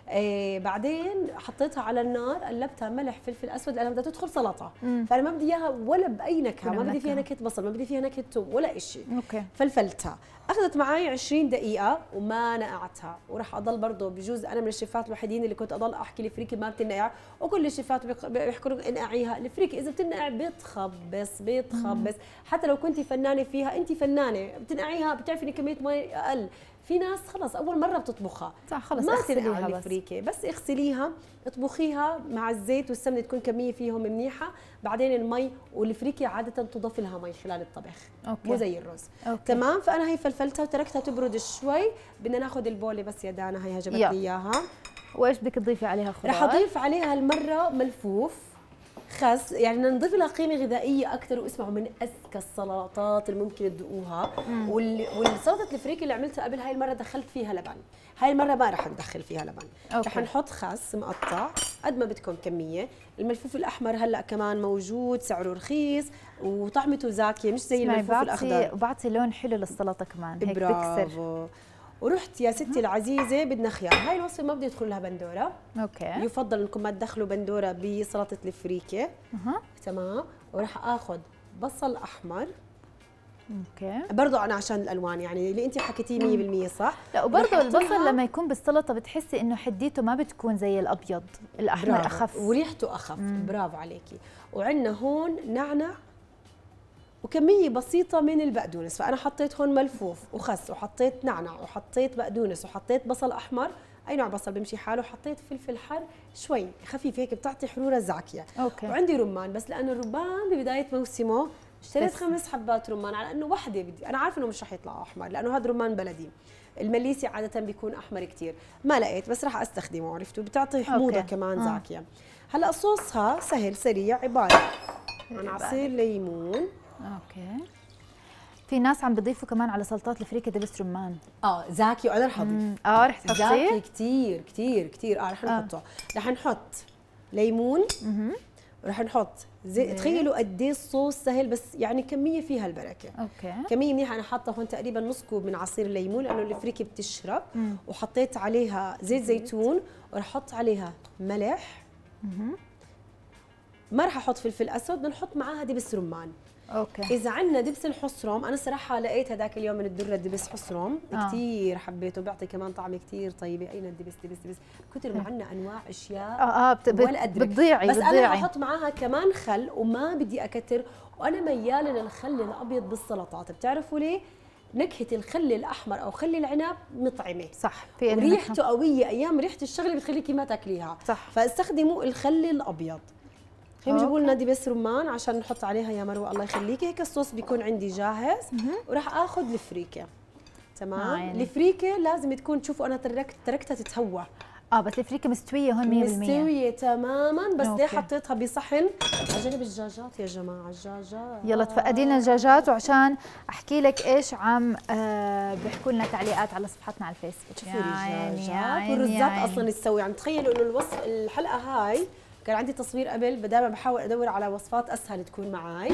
آه بعدين حطيتها على النار، قلبتها ملح فلفل اسود لانها بدها تدخل سلطه، فانا ما بدي اياها ولا باي نكهه، ما بدي فيها نكهه بصل، ما بدي فيها نكهه ثوم ولا شيء. اوكي، فلفلتها اخذت معي عشرين دقيقة وما نقعتها، وراح اضل برضه بجوز انا من الشيفات الوحيدين اللي كنت اضل احكي الفريكه ما بتنقع، وكل الشيفات بيحكوا انقعيها، الفريكه اذا بتنقع بتخبص بتخبص، حتى لو كنت فنانة فيها، انت فنانة بتنقعيها بتعرفي ان كمية مي اقل، في ناس خلص اول مرة بتطبخها صح خلص ما بتنقع الفريكه، بس اغسليها اطبخيها مع الزيت والسمنة تكون كمية فيهم منيحة، بعدين المي، والفريكه عادة تضاف لها مي خلال الطبخ مو زي الرز. أوكي. تمام، فأنا هي فلفلتها وتركتها تبرد شوي، بدنا ناخذ البولة بس يا دانا، هي هجمت لي إياها. وإيش بدك تضيفي عليها خضار؟ رح أضيف عليها هالمرة ملفوف خس، يعني نضيف لها قيمة غذائية أكثر، واسمعوا من أذكى السلطات اللي ممكن تذوقوها، والسلطة الفريكة اللي عملتها قبل هاي المرة دخلت فيها لبن، هاي المرة ما رح ندخل فيها لبن، رح نحط خس مقطع قد ما بدكم كمية، الملفوف الأحمر هلا كمان موجود سعره رخيص وطعمته زاكية مش زي الملفوف الأخضر، وبعطي لون حلو للسلطة كمان هيك بكسر. ورحت يا ستي العزيزه بدنا خيار، هاي الوصفه ما بده يدخل لها بندوره. اوكي، يفضل انكم ما تدخلوا بندوره بسلطه الفريكه. اها تمام، وراح اخذ بصل احمر. اوكي، برضه انا عشان الالوان يعني اللي انت حكيتيه مية بالمية صح. لا وبرضه البصل لما يكون بالسلطه بتحسي انه حديته ما بتكون زي الابيض، الاحمر برافو. اخف وريحته اخف. مم. برافو عليكي. وعندنا هون نعنع وكمية بسيطة من البقدونس، فأنا حطيت هون ملفوف وخس وحطيت نعنع وحطيت بقدونس وحطيت بصل أحمر، أي نوع بصل بمشي حاله، حطيت فلفل حر شوي خفيف هيك بتعطي حرورة زاكية. أوكي. وعندي رمان، بس لأنه الرمان ببداية موسمه اشتريت خمس حبات رمان على أنه وحدة بدي، أنا عارفة أنه مش رح يطلعوا أحمر لأنه هذا رمان بلدي، المليسي عادة بيكون أحمر كتير، ما لقيت بس رح أستخدمه عرفتوا، بتعطي حموضة أوكي. كمان زاكية. آه. هلأ صوصها سهل سريع عبارة عن عصير ليمون. اوكي، في ناس عم بيضيفوا كمان على سلطات الفريكه دبس رمان. اه زاكي، وانا رح اضيف. اه رح تحطي زاكي كثير كثير كثير. اه رح نحطه، رح نحط ليمون ورح نحط زي... تخيلوا قد ايه الصوص سهل، بس يعني كميه فيها البركه. اوكي، كميه منيحه. انا حاطه هون تقريبا نص كوب من عصير الليمون لانه الفريكه بتشرب. مم. وحطيت عليها زيت زيتون ورح احط عليها ملح. مم. ما رح احط فلفل اسود، بدنا نحط معاها دبس رمان. اوكي، اذا عندنا دبس الحصرم، انا صراحه لقيت هذاك اليوم من الدره دبس حصرم. آه. كثير حبيته، بيعطي كمان طعم كثير طيبه. اين الدبس دبس دبس كثر ما عندنا انواع اشياء. اه اه بت... ولا أدرك. بتضيعي بس بتضيعي. انا بحط معاها كمان خل وما بدي اكتر، وانا مياله للخل الابيض بالسلطات، بتعرفوا ليه؟ نكهه الخل الاحمر او خل العنب مطعمه صح، وريحته قويه، ايام ريحه الشغله بتخليكي ما تاكليها صح، فاستخدموا الخل الابيض. خلينا نجيبوا لنا دبس رمان عشان نحط عليها يا مروه الله يخليكي. هيك الصوص بيكون عندي جاهز. وراح اخذ الفريكه. تمام، يعني الفريكه لازم تكون، شوفوا انا تركت تركتها تتهوى. اه بس الفريكه مستويه هون مية بالمية مستويه تماما، بس ليه حطيتها بصحن على جنب الدجاجات يا جماعه؟ الدجاجات يلا تفقدي لنا الدجاجات، وعشان احكي لك ايش عم آه بيحكوا لنا تعليقات على صفحتنا على الفيسبوك. شوفوا الدجاجات والرزات اصلا تسوي، يعني تخيلوا انه الوصف الحلقه هاي كان عندي تصوير قبل، دائما بحاول ادور على وصفات اسهل تكون معي.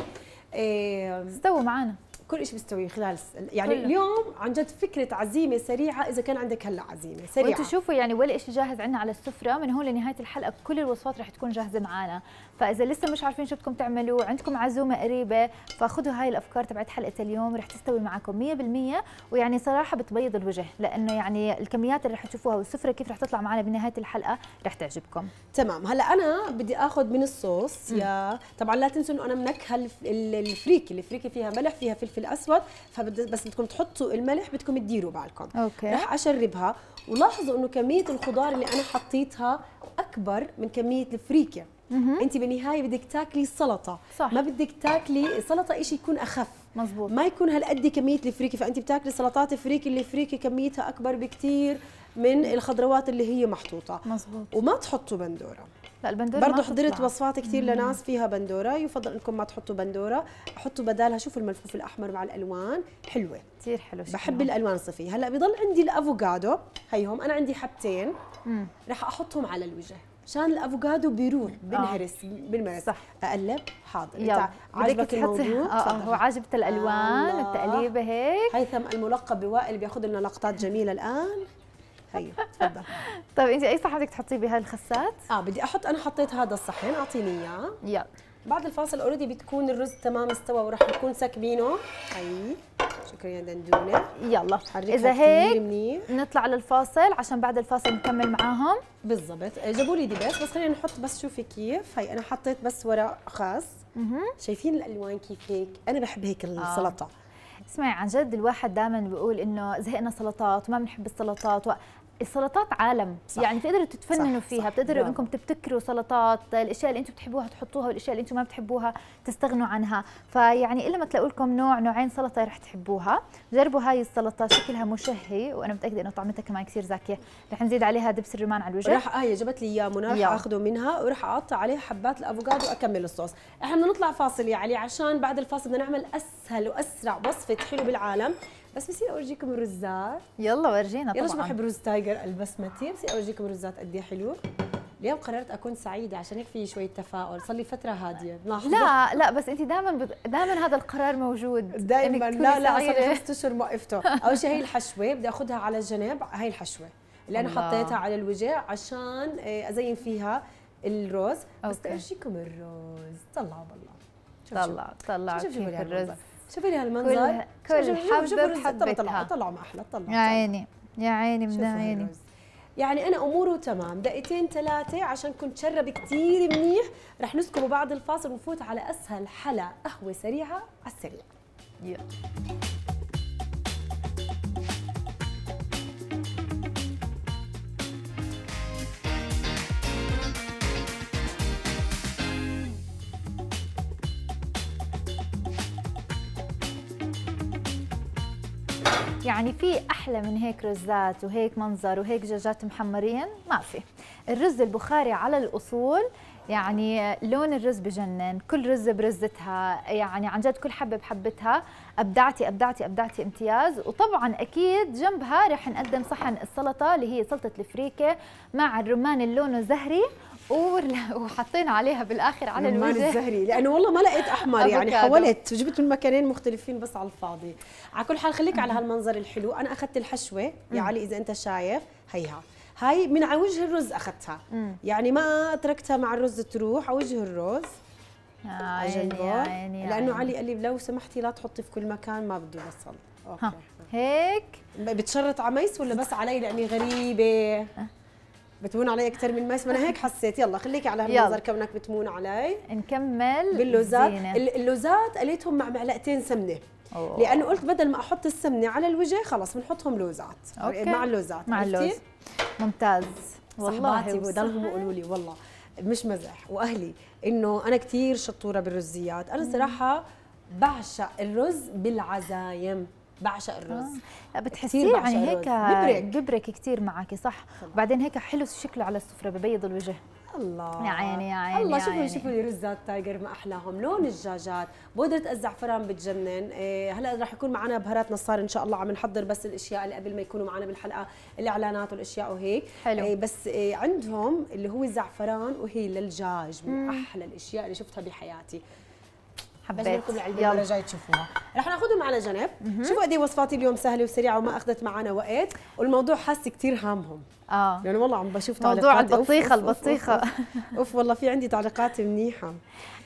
استووا إيه معنا كل شيء بتسويه خلال يعني كله. اليوم عن جد فكره عزيمه سريعه، اذا كان عندك هلا عزيمه سريعه وانتم شوفوا يعني ولا شيء جاهز عندنا على السفره، من هون لنهايه الحلقه كل الوصفات رح تكون جاهزه معنا، فاذا لسه مش عارفين شو بدكم تعملوا، عندكم عزومه قريبه، فخذوا هاي الافكار تبعت حلقه اليوم رح تستوي معكم مية بالمية، ويعني صراحه بتبيض الوجه، لانه يعني الكميات اللي رح تشوفوها والسفره كيف رح تطلع معنا بنهايه الحلقه رح تعجبكم. تمام، هلا انا بدي اخذ من الصوص، يا طبعا لا تنسوا انه انا منكهه الفريكه، الفريكه فيها ملح فيها فلفل اسود، فبس بدكم تحطوا الملح بدكم تديروا بالكم. اوكي رح اشربها، ولاحظوا انه كميه الخضار اللي انا حطيتها اكبر من كميه الفريكه. انت بالنهايه بدك تاكلي السلطه، ما بدك تاكلي سلطه شيء يكون اخف، مزبوط. ما يكون هالقد كميه الفريكه، فانت بتاكلي سلطات الفريكه اللي الفريكه كميتها اكبر بكثير من الخضروات اللي هي محطوطه، مزبوط. وما تحطوا بندوره، لا البندوره برضه حضرت وصفات كثير لناس فيها بندوره، يفضل انكم ما تحطوا بندوره، حطوا بدالها شوفوا الملفوف الاحمر مع الالوان حلوه كثير حلو، بحب الالوان الصيفيه. هلا بضل عندي الافوكادو، هيهم انا عندي حبتين مم. رح احطهم على الوجه مشان الافوكادو بيروح بنهرس بالمرس. صح، اقلب، حاضر. عجبك الموضوع؟ اه هو عجبت الالوان آه التقليبه هيك. هيثم الملقب بوائل بياخذ لنا لقطات جميله الان. هي تفضل. طيب انت اي صحن بدك تحطيه بهاي الخسات؟ اه بدي احط، انا حطيت هذا الصحن، اعطيني اياه. يلا بعد الفاصل اوريدي بتكون الرز تمام استوى وراح نكون ساكبينه. هي شكرا يا دندونه. يلا اذا هيك نطلع للفاصل عشان بعد الفاصل نكمل معاهم. بالضبط، جابوا لي دبس بس خلينا نحط، بس شوفي كيف، هي انا حطيت بس ورق خاص. شايفين الالوان كيف هيك؟ انا بحب هيك السلطه. آه. اسمعي عن جد الواحد دائما بيقول انه زهقنا سلطات وما بنحب السلطات و... السلطات عالم، صح. يعني بتقدروا تتفننوا فيها، بتقدروا انكم تبتكروا سلطات، الاشياء اللي انتم بتحبوها تحطوها والاشياء اللي انتم ما بتحبوها تستغنوا عنها، فيعني الا ما تلاقوا لكم نوع نوعين سلطه رح تحبوها، جربوا هاي السلطه شكلها مشهي وانا متاكده انه طعمتها كمان كثير زاكيه، رح نزيد عليها دبس الرمان على الوجه. رح اه جبت لي اياه منى، رح اخذه منها وراح اقطع عليه حبات الافوكادو واكمل الصوص، احنا بدنا نطلع فاصل يا علي عشان بعد الفاصل بدنا نعمل اسهل واسرع وصفه حلو بالعالم، بس بصير اورجيكم الرزات. يلا ورجينا طبعا. يلا شو بحب رز تايجر البسمتي، بصير اورجيكم الرزات قد ايه حلو. اليوم قررت اكون سعيده عشان هيك في شويه تفاؤل، صار لي فتره هاديه. لا لا بس انت دائما بت... دائما هذا القرار موجود دائما. لا لا صار لي خمس اشهر موقفته. اول شيء هي الحشوه بدي اخذها على جنب، هي الحشوه اللي انا حطيتها على الوجه عشان ازين فيها الرز. بس بدي اورجيكم الرز، طلعوا بالله طلع طلع كيف الرز، شوفي لي هالمنظر، كل حبه بحبتها. طلعوا طلعوا ما احلى، طلعوا يا عيني يا عيني من عيني. يعني انا اموره تمام، دقيقتين ثلاثه عشان كنت شرب كثير منيح. رح نسكبه بعد الفاصل ونفوت على اسهل حلا قهوه سريعه على السريع. يلا يعني في أحلى من هيك رزات وهيك منظر وهيك دجاجات محمرين ما في. الرز البخاري على الأصول، يعني لون الرز بجنن، كل رزة برزتها، يعني عن جد كل حبة بحبتها. أبدعتي أبدعتي أبدعتي امتياز. وطبعا أكيد جنبها رح نقدم صحن السلطة اللي هي سلطة الفريكة مع الرمان اللون زهري، وحطينا عليها بالاخر على الوجه الرمان الزهري، لانه والله ما لقيت احمر يعني حاولت وجبت من مكانين مختلفين بس على الفاضي. على كل حال خليك على هالمنظر الحلو. انا اخذت الحشوه يا علي اذا انت شايف، هيها هاي من على وجه الرز اخذتها، يعني ما تركتها مع الرز تروح، على وجه الرز اجنبه، لانه علي قال لي لو سمحتي لا تحطي في كل مكان ما بده بصل. اوكي هيك بتشرط عميس ولا بس علي لاني غريبه بتمون علي اكثر من الماس؟ ما انا هيك حسيت. يلا خليكي على هالمنظر كونك بتمون علي. نكمل باللوزات. اللوزات قليتهم مع معلقتين سمنه، أوه. لانه قلت بدل ما احط السمنه على الوجه خلص بنحطهم لوزات. أوكي. مع اللوزات مع اللوز. ممتاز والله. صحباتي بضلهم يقولوا لي والله مش مزح واهلي انه انا كثير شطوره بالرزيات. انا صراحه بعشق الرز بالعزايم، بعشق الرز. آه. بتحسيه يعني هيك ببرك كثير معك، صح. طبعا. وبعدين هيك حلو شكله على السفره ببيض الوجه. الله يا عيني يا عيني الله. شوفوا شوفوا لي رزات تايجر ما احلاهم، لون الدجاجات، بودره الزعفران بتجنن. إيه هلا راح يكون معنا بهارات نصار ان شاء الله، عم نحضر بس الاشياء اللي قبل ما يكونوا معنا بالحلقه الاعلانات والاشياء وهيك. إيه بس إيه عندهم اللي هو الزعفران وهي للدجاج من احلى الاشياء اللي شفتها بحياتي. حبيت لكم العلبه اللي جاي تشوفوها. رح ناخذهم على جنب. شوفوا قد ايه وصفاتي اليوم سهله وسريعه وما اخذت معنا وقت، والموضوع حاسه كثير هامهم. اه لانه يعني والله عم بشوف تعليقات موضوع البطيخه البطيخه أوف, أوف, أوف, أوف والله في عندي تعليقات منيحه.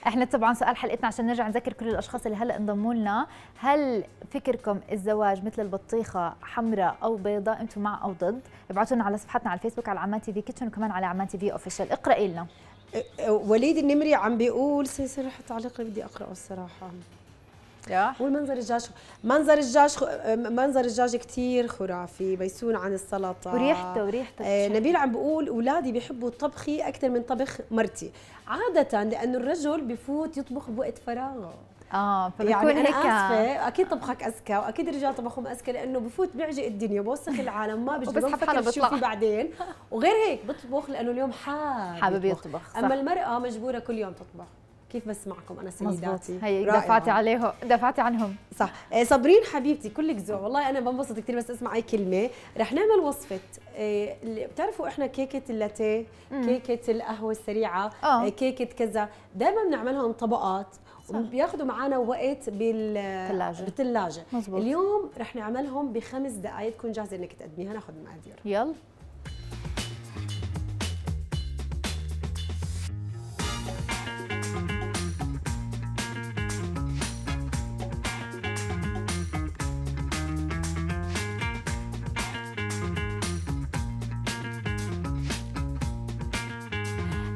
احنا طبعا سؤال حلقتنا عشان نرجع نذكر كل الاشخاص اللي هلا انضموا لنا، هل فكركم الزواج مثل البطيخه حمراء او بيضاء؟ انتم مع او ضد؟ ابعتوا لنا على صفحتنا على الفيسبوك على عمان تي في كيتشن وكمان على عمان تي في اوفيشال. اقراي لنا. وليد النمري عم بيقول سيصير تعليق اللي بدي اقراه الصراحه. يا والمنظر الدجاج، منظر الدجاج منظر الدجاج كثير خرافي. بيسون عن السلطه وريحته وريحته آه نبيل عم بيقول اولادي بيحبوا طبخي اكثر من طبخ مرتي عاده، لانه الرجل بفوت يطبخ بوقت فراغه. اه يعني انا اسفه اكيد طبخك اذكى، واكيد الرجال طبخهم اذكى، لانه بفوت بيعجق الدنيا بوسخ العالم ما بيجي بفكر شو في بعدين، وغير هيك بطبخ لانه اليوم حابب حابب يطبخ. اما المراه مجبوره كل يوم تطبخ. كيف بسمعكم انا سيداتي؟ هي دفعتي عليهم دفعتي عنهم صح. صابرين حبيبتي كلك ذوق، والله انا بنبسط كثير بس اسمع اي كلمه. رح نعمل وصفه اللي بتعرفوا احنا كيكه اللاتيه، كيكه القهوه السريعه، أوه. كيكه كذا، دائما بنعملهم طبقات وبياخذوا معنا وقت بالثلاجه بالثلاجه اليوم رح نعملهم بخمس دقائق تكون جاهزه انك تقدميها. ناخذ المقادير يلا.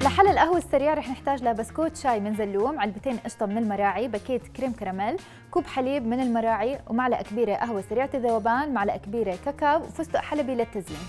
لحل القهوة السريع رح نحتاج لبسكوت شاي من زلوم، علبتين قشطة من المراعي، باكيت كريم كراميل، كوب حليب من المراعي، ومعلقة كبيرة قهوة سريعة الذوبان، معلقة كبيرة كاكاو، وفستق حلبي للتزيين.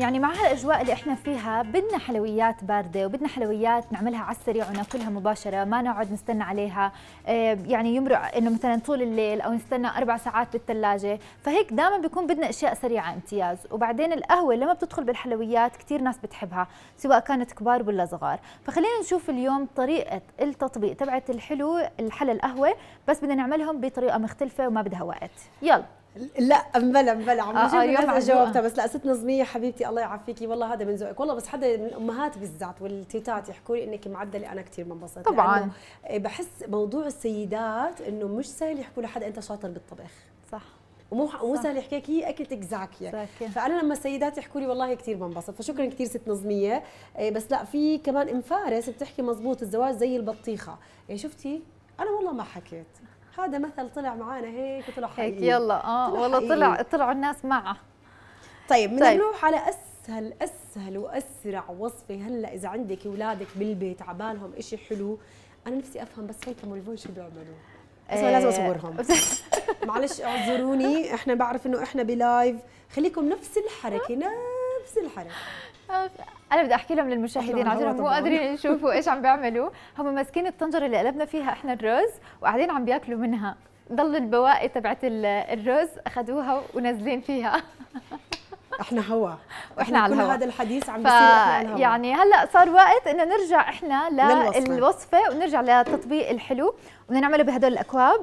يعني مع هالاجواء اللي احنا فيها بدنا حلويات بارده وبدنا حلويات نعملها على السريع وناكلها مباشره، ما نقعد نستنى عليها يعني يمرق انه مثلا طول الليل او نستنى اربع ساعات بالثلاجه، فهيك دائما بيكون بدنا اشياء سريعه امتياز. وبعدين القهوه لما بتدخل بالحلويات كثير ناس بتحبها سواء كانت كبار ولا صغار، فخلينا نشوف اليوم طريقه التطبيق تبعت الحلو الحلا القهوه، بس بدنا نعملهم بطريقه مختلفه وما بدها وقت. يلا. لا امبلا امبلا عم بشوف اليوم آه جاوبتها بس لا ست نظميه حبيبتي الله يعافيكي والله هذا من ذوقك والله. بس حدا من الامهات بالذات والتيتات يحكوا لي انك معدله انا كثير بنبسط طبعا. بحس موضوع السيدات انه مش سهل يحكوا لحدا انت شاطر بالطبخ صح ومو مو سهل يحكيك هي اكلتك زاكيه، فانا لما السيدات يحكوا لي والله كثير بنبسط، فشكرا كثير ست نظميه. بس لا في كمان ام فارس بتحكي مزبوط الزواج زي البطيخه، يعني شفتي انا والله ما حكيت هذا مثل طلع معانا هيك وطلع حقيقي هيك يلا اه طلع والله طلع طلعوا الناس معه. طيب بدنا طيب. نروح على اسهل اسهل واسرع وصفه. هلا اذا عندك اولادك بالبيت عبالهم إشي حلو، انا نفسي افهم بس هيثم والفوي شو بيعملوا بس إيه. لازم اصورهم معلش اعذروني احنا بعرف انه احنا بلايف، خليكم نفس الحركه نفس الحركه. أنا بدي أحكي لهم للمشاهدين عشان مو قادرين يشوفوا إيش عم بيعملوا، هم ماسكين الطنجرة اللي قلبنا فيها إحنا الرز وقاعدين عم بياكلوا منها، ضل البواقي تبعت الرز أخذوها ونازلين فيها. إحنا هوا وإحنا على الهوا، كل هذا الحديث عم بيصير على الهوا. يعني هلا صار وقت إنه نرجع إحنا للوصفة ونرجع للتطبيق الحلو، وبدنا نعمله بهدول الأكواب.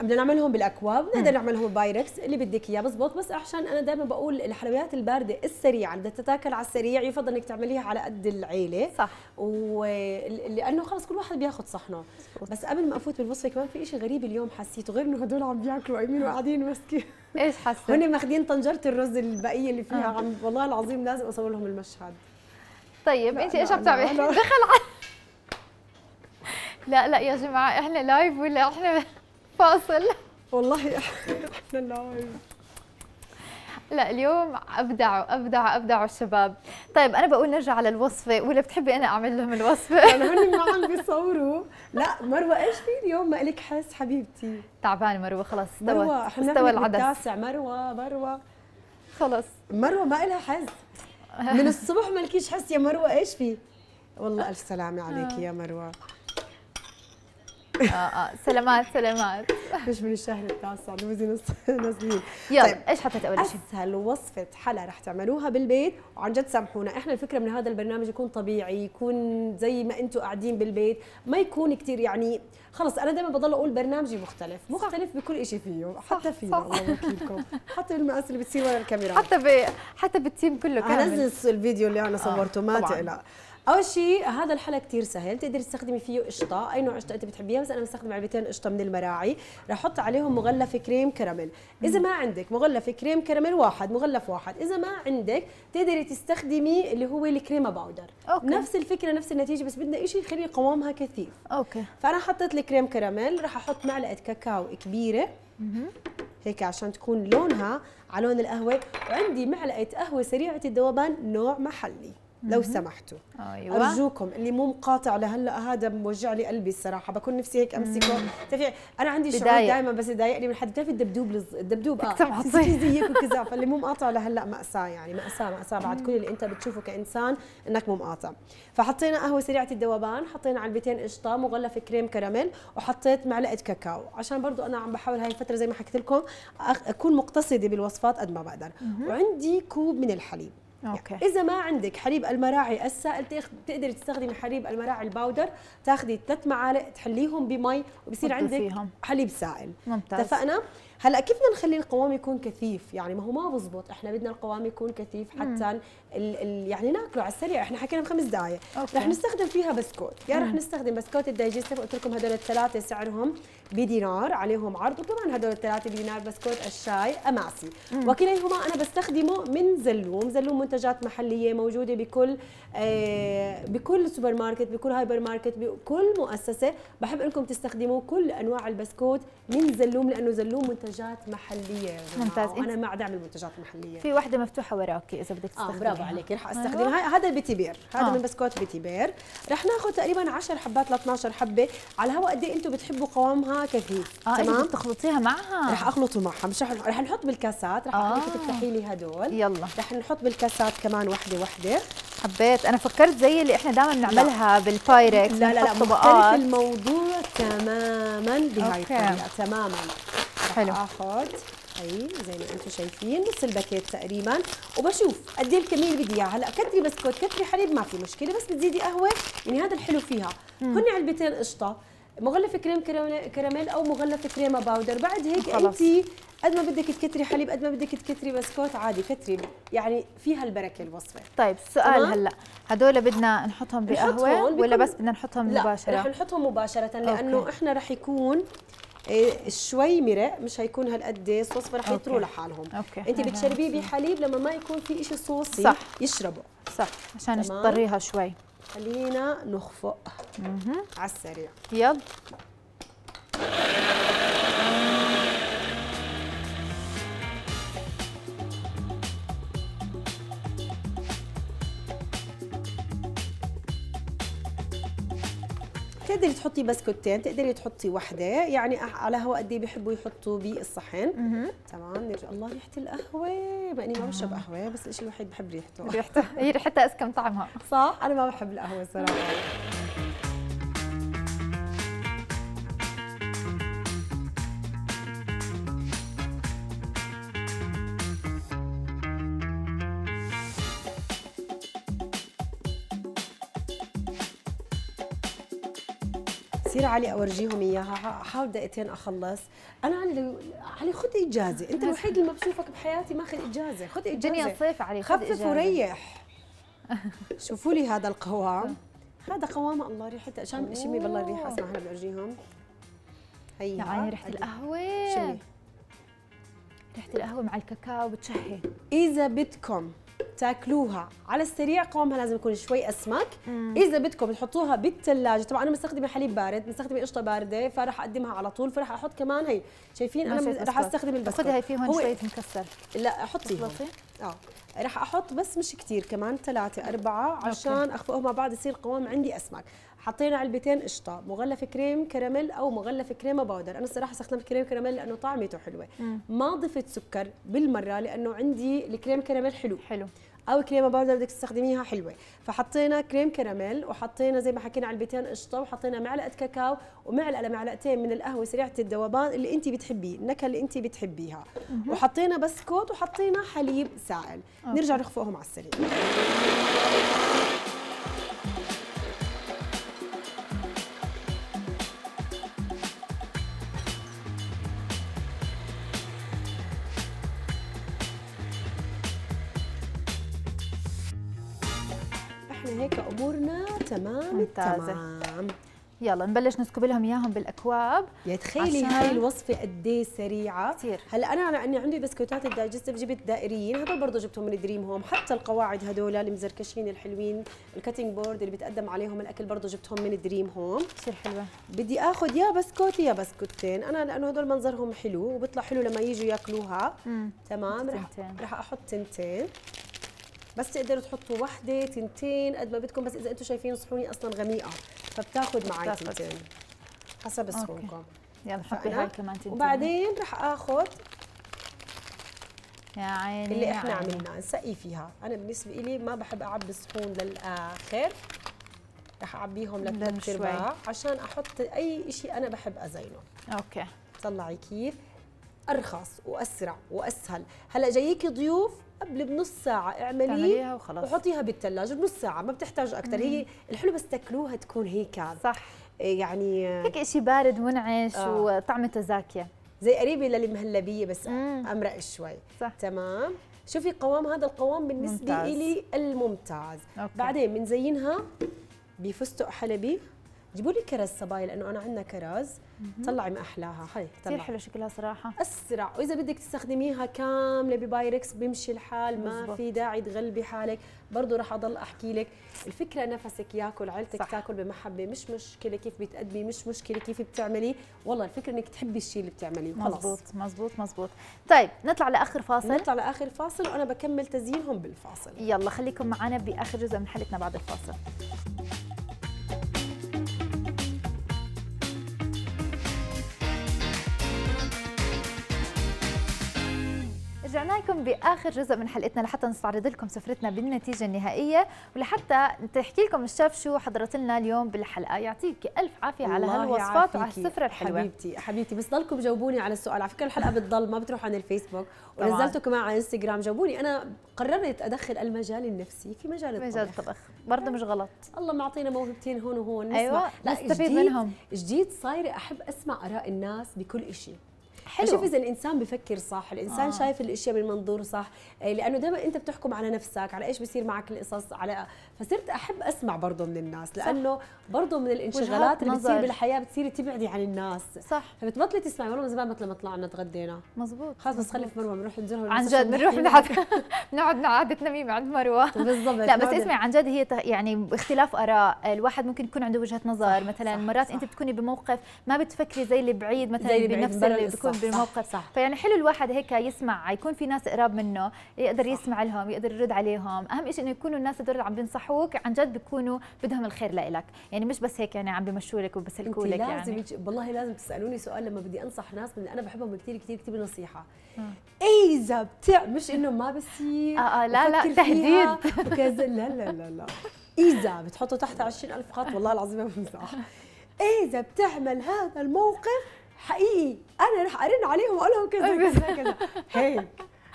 بدنا نعملهم بالاكواب، نقدر نعملهم بايركس اللي بدك اياه بزبط، بس عشان انا دائما بقول الحلويات البارده السريعه بدها تتاكل على السريع، يفضل انك تعمليها على قد العيله صح، ولانه خلص كل واحد بياخذ صحنه. بس قبل ما افوت بالوصفه كمان في شيء غريب اليوم حسيته، غير انه هدول عم بياكلوا قايمين وقاعدين ماسكين ايش حسيت؟ هن ماخذين طنجره الرز البقيه اللي فيها عم والله العظيم لازم اصور لهم المشهد. طيب انت ايش عم تعملي؟ دخل على لا لا يا جماعه احنا لايف ولا احنا فاصل والله احنا لايف. لا اليوم ابدعوا ابدعوا ابدعوا الشباب. طيب انا بقول نرجع على الوصفه ولا بتحبي انا اعمل لهم الوصفه؟ انا هن ما عم بيصوروا. لا مروه ايش في اليوم ما لك حس حبيبتي؟ تعبانه مروه خلص استوى مروة. استوى العدس التاسع مروه مروه خلص مروه ما لها حس من الصبح ما لكيش حس يا مروه ايش في؟ والله الف سلامه عليك يا مروه. اه اه سلامات سلامات. مش من الشهر التاسع جوزي نازلين. يلا ايش حطيت اول شيء؟ اسهل وصفه حلا رح تعملوها بالبيت، وعن جد سامحونا، احنا الفكره من هذا البرنامج يكون طبيعي، يكون زي ما انتم قاعدين بالبيت، ما يكون كثير يعني خلص. انا دائما بضل اقول برنامجي مختلف، مختلف بكل شيء فيه، حتى فيه الله وكيلكم، حتى بالمقاس اللي بتصير ورا الكاميرا، حتى ب... حتى بالتيم كله كامل. هنزل الفيديو اللي انا صورته ما تقلق. أول شيء هذا الحلا كثير سهل، تقدري تستخدمي فيه قشطة، أي نوع قشطة أنت بتحبيها، بس أنا بستخدم علبتين قشطة من المراعي، رح أحط عليهم مغلف كريم كراميل، إذا ما عندك مغلف كريم كراميل واحد، مغلف واحد، إذا ما عندك تقدري تستخدمي اللي هو الكريمة باودر، أوكي. نفس الفكرة نفس النتيجة، بس بدنا شيء يخلي قوامها كثيف. أوكي. فأنا حطيت الكريم كراميل، رح أحط معلقة كاكاو كبيرة. مم. هيك عشان تكون لونها على لون القهوة، وعندي معلقة قهوة سريعة الذوبان نوع محلي. لو سمحتوا أيوة. ارجوكم اللي مو مقاطع لهلا، هذا موجع لي قلبي الصراحه، بكون نفسي هيك امسكه. بتعرفي انا عندي شعور دائما بس يضايقني من حد، بتعرفي الدبدوب الدبدوب اه بتصير زيك وكذا، فاللي مو مقاطع لهلا ماساه، يعني ماساه ماساه بعد كل اللي انت بتشوفه كانسان انك مو مقاطع. فحطينا قهوه سريعه الذوبان، حطينا علبتين قشطه، مغلف كريم كراميل، وحطيت معلقه كاكاو، عشان برضو انا عم بحاول هاي الفتره زي ما حكيت لكم اكون مقتصده بالوصفات قد ما بقدر. وعندي كوب من الحليب. أوكي. يعني إذا ما عندك حليب المراعي السائل تقدري تستخدمي حليب المراعي الباودر، تاخذي ثلاث معالق تحليهم بمي وبصير عندك فيهم حليب سائل. ممتاز. اتفقنا؟ هلا كيف بدنا نخلي القوام يكون كثيف؟ يعني ما هو ما بزبط، احنا بدنا القوام يكون كثيف حتى ال ال يعني ناكله على السريع، احنا حكينا بخمس دقائق. رح نستخدم فيها بسكوت، يا يعني رح نستخدم بسكوت الدايجستيف، قلت لكم هدول الثلاثه سعرهم بدينار عليهم عرض، وكمان هدول الثلاثه بدينار. بسكوت الشاي اماسي، وكليهما انا بستخدمه من زلوم، زلوم منتجات محليه موجوده بكل آه بكل سوبر ماركت، بكل هايبر ماركت، بكل مؤسسه، بحب انكم تستخدموا كل انواع البسكوت من زلوم، لانه زلوم منتج منتجات محلية. ممتاز. أنا مع دعم المنتجات المحلية. في واحدة مفتوحة وراكي إذا بدك تستخدميها. آه برافو عليك، رح أستخدمها. هذا البيتي بير، هذا آه. من بسكوت بيتي بير، رح ناخذ تقريبا عشر حبات ل اثنعش حبة على الهواء. قد إيه أنتم بتحبوا قوامها كثيف؟ آه تمام. تخلطيها معها؟ رح أخلطه معها، مش رح رح نحط بالكاسات، رح آه. أخليكي تفتحي لي هدول. يلا. رح نحط بالكاسات كمان وحدة وحدة. حبيت، أنا فكرت زي اللي إحنا دائما بنعملها بالبايركس. لا لا لا، مختلف الموضوع تماما بهاي الطريقة تماما. حلو. اخذ اي زي ما انتم شايفين نص الباكيت تقريبا، وبشوف قد ايه الكميه اللي بدي اياها. هلا كتري بسكوت كتري حليب ما في مشكله، بس بتزيدي قهوه، يعني هذا الحلو فيها. هن علبتين قشطه، مغلف كريم كراميل او مغلف كريمه باودر، بعد هيك انت قد ما بدك تكتري حليب قد ما بدك تكتري بسكوت عادي كتري، يعني فيها البركه الوصفه. طيب سؤال، هلا هدول بدنا نحطهم بقهوه ولا بس بدنا نحطهم مباشره؟ لا رح نحطهم مباشره، لانه أوكي. احنا رح يكون شوي مرق، مش هيكون هالقد صوص، فرح يطروا لحالهم. انت بتشربيه بحليب لما ما يكون في شيء صوصي. صح. يشربه. صح، عشان تطريها شوي. خلينا نخفق على السريع. يلا تقدري تحطي بسكوتين، تقدري تحطي وحده، يعني على هوا قد ايه بيحبوا يحطوا بالصحن. تمام. نرجع. الله ريحه القهوه، باني ما بشرب قهوه، بس الشيء الوحيد بحب ريحته. ريحته هي ريحتها اسكى من طعمها. صح، انا ما بحب القهوه صراحه. كثير علي اورجيهم اياها، حاول دقيقتين اخلص. انا علي علي خذ اجازه، انت الوحيد اللي ما بشوفك بحياتي ماخذ اجازه، خذ اجازه. الدنيا صيف علي، خفف وريح. شوفوا لي هذا القوام، هذا قوام. الله ريحته، شم شمي بالله الريحه. اسمع هلا بورجيهم. هي يعني ريحه القهوه، شمي ريحه القهوه مع الكاكاو بتشهي. اذا بدكم تاكلوها على السريع قوامها لازم يكون شوي اسمك. مم. اذا بدكم تحطوها بالثلاجه، طبعا انا مستخدمه حليب بارد، مستخدمه قشطه بارده، فراح اقدمها على طول، فراح احط كمان هي شايفين انا راح استخدم البسكوت. خذي هي فيه هون شويه مكسر. لا حطيهم. اه راح احط بس مش كثير، كمان ثلاثه اربعه عشان اخفقهم مع بعض يصير القوام عندي اسمك. حطينا علبتين قشطه، مغلف كريم كراميل او مغلف كريمه باودر، انا الصراحه استخدمت كريم كراميل لانه طعمته حلوه. مم. ما ضفت سكر بالمره لانه عندي الكريم كراميل حلو. حلو. او كريمه باودر بدك تستخدميها حلوه. فحطينا كريم كراميل وحطينا زي ما حكينا علبتين قشطه وحطينا معلقه كاكاو ومعلقه لمعلقتين من القهوه سريعه الذوبان اللي انت بتحبيه، النكهه اللي انت بتحبيها، وحطينا بسكوت وحطينا حليب سائل. أوكي. نرجع نخفقهم على السريع. هيك امورنا تمام ممتازة. تمام يلا نبلش نسكب لهم اياهم بالاكواب. يا تخيلي هاي الوصفه قد ايه سريعه. كتير. هلا انا لاني عندي بسكوتات الدايجستيف جبت دائريين، هذول برضه جبتهم من دريم هوم، حتى القواعد هذول المزركشين الحلوين الكاتنج بورد اللي بتقدم عليهم الاكل برضه جبتهم من دريم هوم. كثير حلوه. بدي اخذ يا بسكوت يا بسكوتين انا لانه هذول منظرهم حلو وبيطلع حلو لما يجوا ياكلوها. مم. تمام. رح, رح احط تنتين بس، تقدروا تحطوا وحده تنتين قد ما بدكم، بس اذا انتم شايفين صحوني اصلا غميقه فبتاخذ معي تنتين حسب صحونكم. يلا حطي هاي كمان تنتين وبعدين رح اخذ يا عيني اللي احنا عملناه نسقي فيها. انا بالنسبه لي ما بحب اعبي الصحون للاخر، رح اعبيهم لثلاث ارباع عشان احط اي شيء انا بحب ازينه. اوكي طلعي كيف ارخص واسرع واسهل. هلا جايكي ضيوف قبل بنص ساعة اعمليها وخلاص وحطيها بالثلاجة بنص ساعة، ما بتحتاج أكثر. هي الحلوة بس تاكلوها تكون هيك صح، يعني هيك شيء بارد منعش. آه. وطعمته زاكية زي قريبة للمهلبية بس مم. أمرق شوي صح. تمام شوفي قوام، هذا القوام بالنسبة ممتاز. إلي الممتاز. أوكي. بعدين بنزينها بفستق حلبي. جيبوا لي كرز صبايا لانه انا عندنا كرز. طلعي ما احلاها هاي، كثير حلو شكلها صراحه، اسرع. واذا بدك تستخدميها كامله ببايركس بيمشي الحال، ما مزبط. في داعي تغلبي حالك، برضه رح اضل احكي لك الفكره نفسك ياكل، عيلتك تاكل بمحبه، مش مشكله كيف بتقدمي، مش مشكله كيف بتعملي، والله الفكره انك تحبي الشيء اللي بتعمليه. مزبوط مزبوط مزبوط. طيب نطلع لاخر فاصل، نطلع لاخر فاصل وانا بكمل تزيينهم بالفاصل. يلا خليكم معنا باخر جزء من حلقتنا بعد الفاصل. رجعنا لكم باخر جزء من حلقتنا لحتى نستعرض لكم سفرتنا بالنتيجه النهائيه ولحتى تحكي لكم الشيف شو حضرت لنا اليوم بالحلقه. يعطيك الف عافيه على هالوصفات وعلى السفره الحلوه. حبيبتي حبيبتي بس ضلكم جاوبوني على السؤال، على فكره الحلقه بتضل ما بتروح عن الفيسبوك ونزلته كمان على انستغرام. جاوبوني، انا قررت ادخل المجال النفسي في مجال الطبخ. مجال الطبخ برضه مش غلط، الله معطينا موهبتين هون وهون نسمع. ايوه نستفيد منهم. جديد صايره احب اسمع اراء الناس بكل شيء. حلو شوف اذا الانسان بفكر صح، الانسان آه. شايف الاشياء من منظور صح، لانه دائما انت بتحكم على نفسك على ايش بصير معك القصص على. فصرت احب اسمع برضه من الناس لانه برضه من الانشغالات اللي بتصير بالحياه بتصيري تبعدي عن الناس صح، فبتبطلي تسمعي. والله من زمان مثل ما طلعنا تغدينا مزبوط خلص، بس خلي في مروه بنروح نزورها عن جد، بنروح بنقعد بنقعد قعده نميمه عند مروه بالضبط. لا بس اسمعي عن جد هي يعني اختلاف اراء، الواحد ممكن يكون عنده وجهه نظر مثلا، مرات انت بتكوني بموقف ما بتفكري زي اللي بعيد مثلا بنفس بيكون بالموقف صح. فيعني حلو الواحد هيك يسمع، يكون في ناس قراب منه يقدر صح. يسمع لهم، يقدر يرد عليهم. اهم شيء انه يكونوا الناس هذول عم بينصحوك عن جد بيكونوا بدهم الخير لإلك، يعني مش بس هيك يعني عم بمشوا لك وبسلكوا لك. يعني لازم يج... والله لازم تسالوني سؤال لما بدي انصح ناس من انا بحبهم كثير كثير كثير نصيحه. اذا بتع مش انه ما بصير اه, آه لا لا تهديد وكذا لا لا لا لا اذا بتحطوا تحت عشرين ألف خط والله العظيم ما بمزح. اذا بتعمل هذا الموقف حقيقي انا رح ارن عليهم واقول لهم كذا كذا كذا هيك،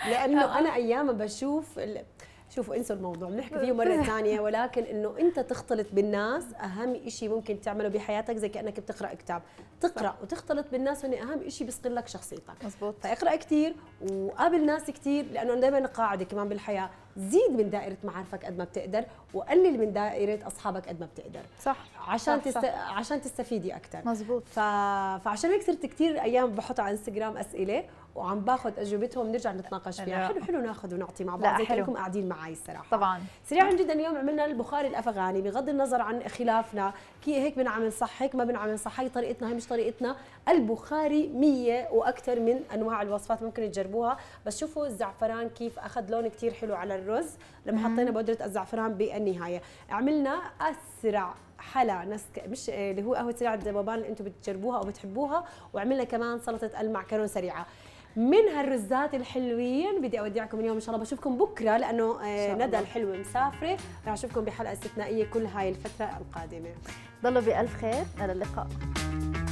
لانه انا اياما بشوف ال... شوفوا انسوا الموضوع بنحكي فيه مره ثانيه، ولكن انه انت تختلط بالناس اهم شيء ممكن تعمله بحياتك، زي كانك بتقرا كتاب، تقرا وتختلط بالناس هن اهم شيء بيصقل لك شخصيتك. مزبوط. فاقرا كثير وقابل ناس كثير، لانه دائما قاعده كمان بالحياه زيد من دائرة معارفك قد ما بتقدر وقلل من دائرة أصحابك قد ما بتقدر صح عشان صح تست... صح. عشان تستفيدي أكثر. مزبوط. ف... فعشان هيك صرت كثير أيام بحط على انستغرام أسئلة وعم باخذ أجوبتهم نرجع نتناقش فيها. حلو حلو ناخذ ونعطي مع بعض زي كأنكم قاعدين معي الصراحة. طبعا سريعا جدا اليوم عملنا البخاري الأفغاني بغض النظر عن خلافنا كي هيك بنعمل صح هيك ما بنعمل صح، هي طريقتنا هي مش طريقتنا. البخاري مية وأكثر من أنواع الوصفات ممكن تجربوها. بس شوفوا الزعفران كيف أخذ لون كثير حلو على الرز لما حطينا بودرة الزعفران بالنهاية. عملنا أسرع حلا نسك مش اللي هو قهوة سريعة الذوبان اللي أنتم بتجربوها أو بتحبوها، وعملنا كمان سلطة المعكرون سريعة. من هالرزات الحلوين بدي اودعكم اليوم ان شاء الله. بشوفكم بكره لانه ندى الحلوه مسافره، راح اشوفكم بحلقه استثنائيه كل هاي الفتره القادمه. ضلوا بالف خير، الى اللقاء.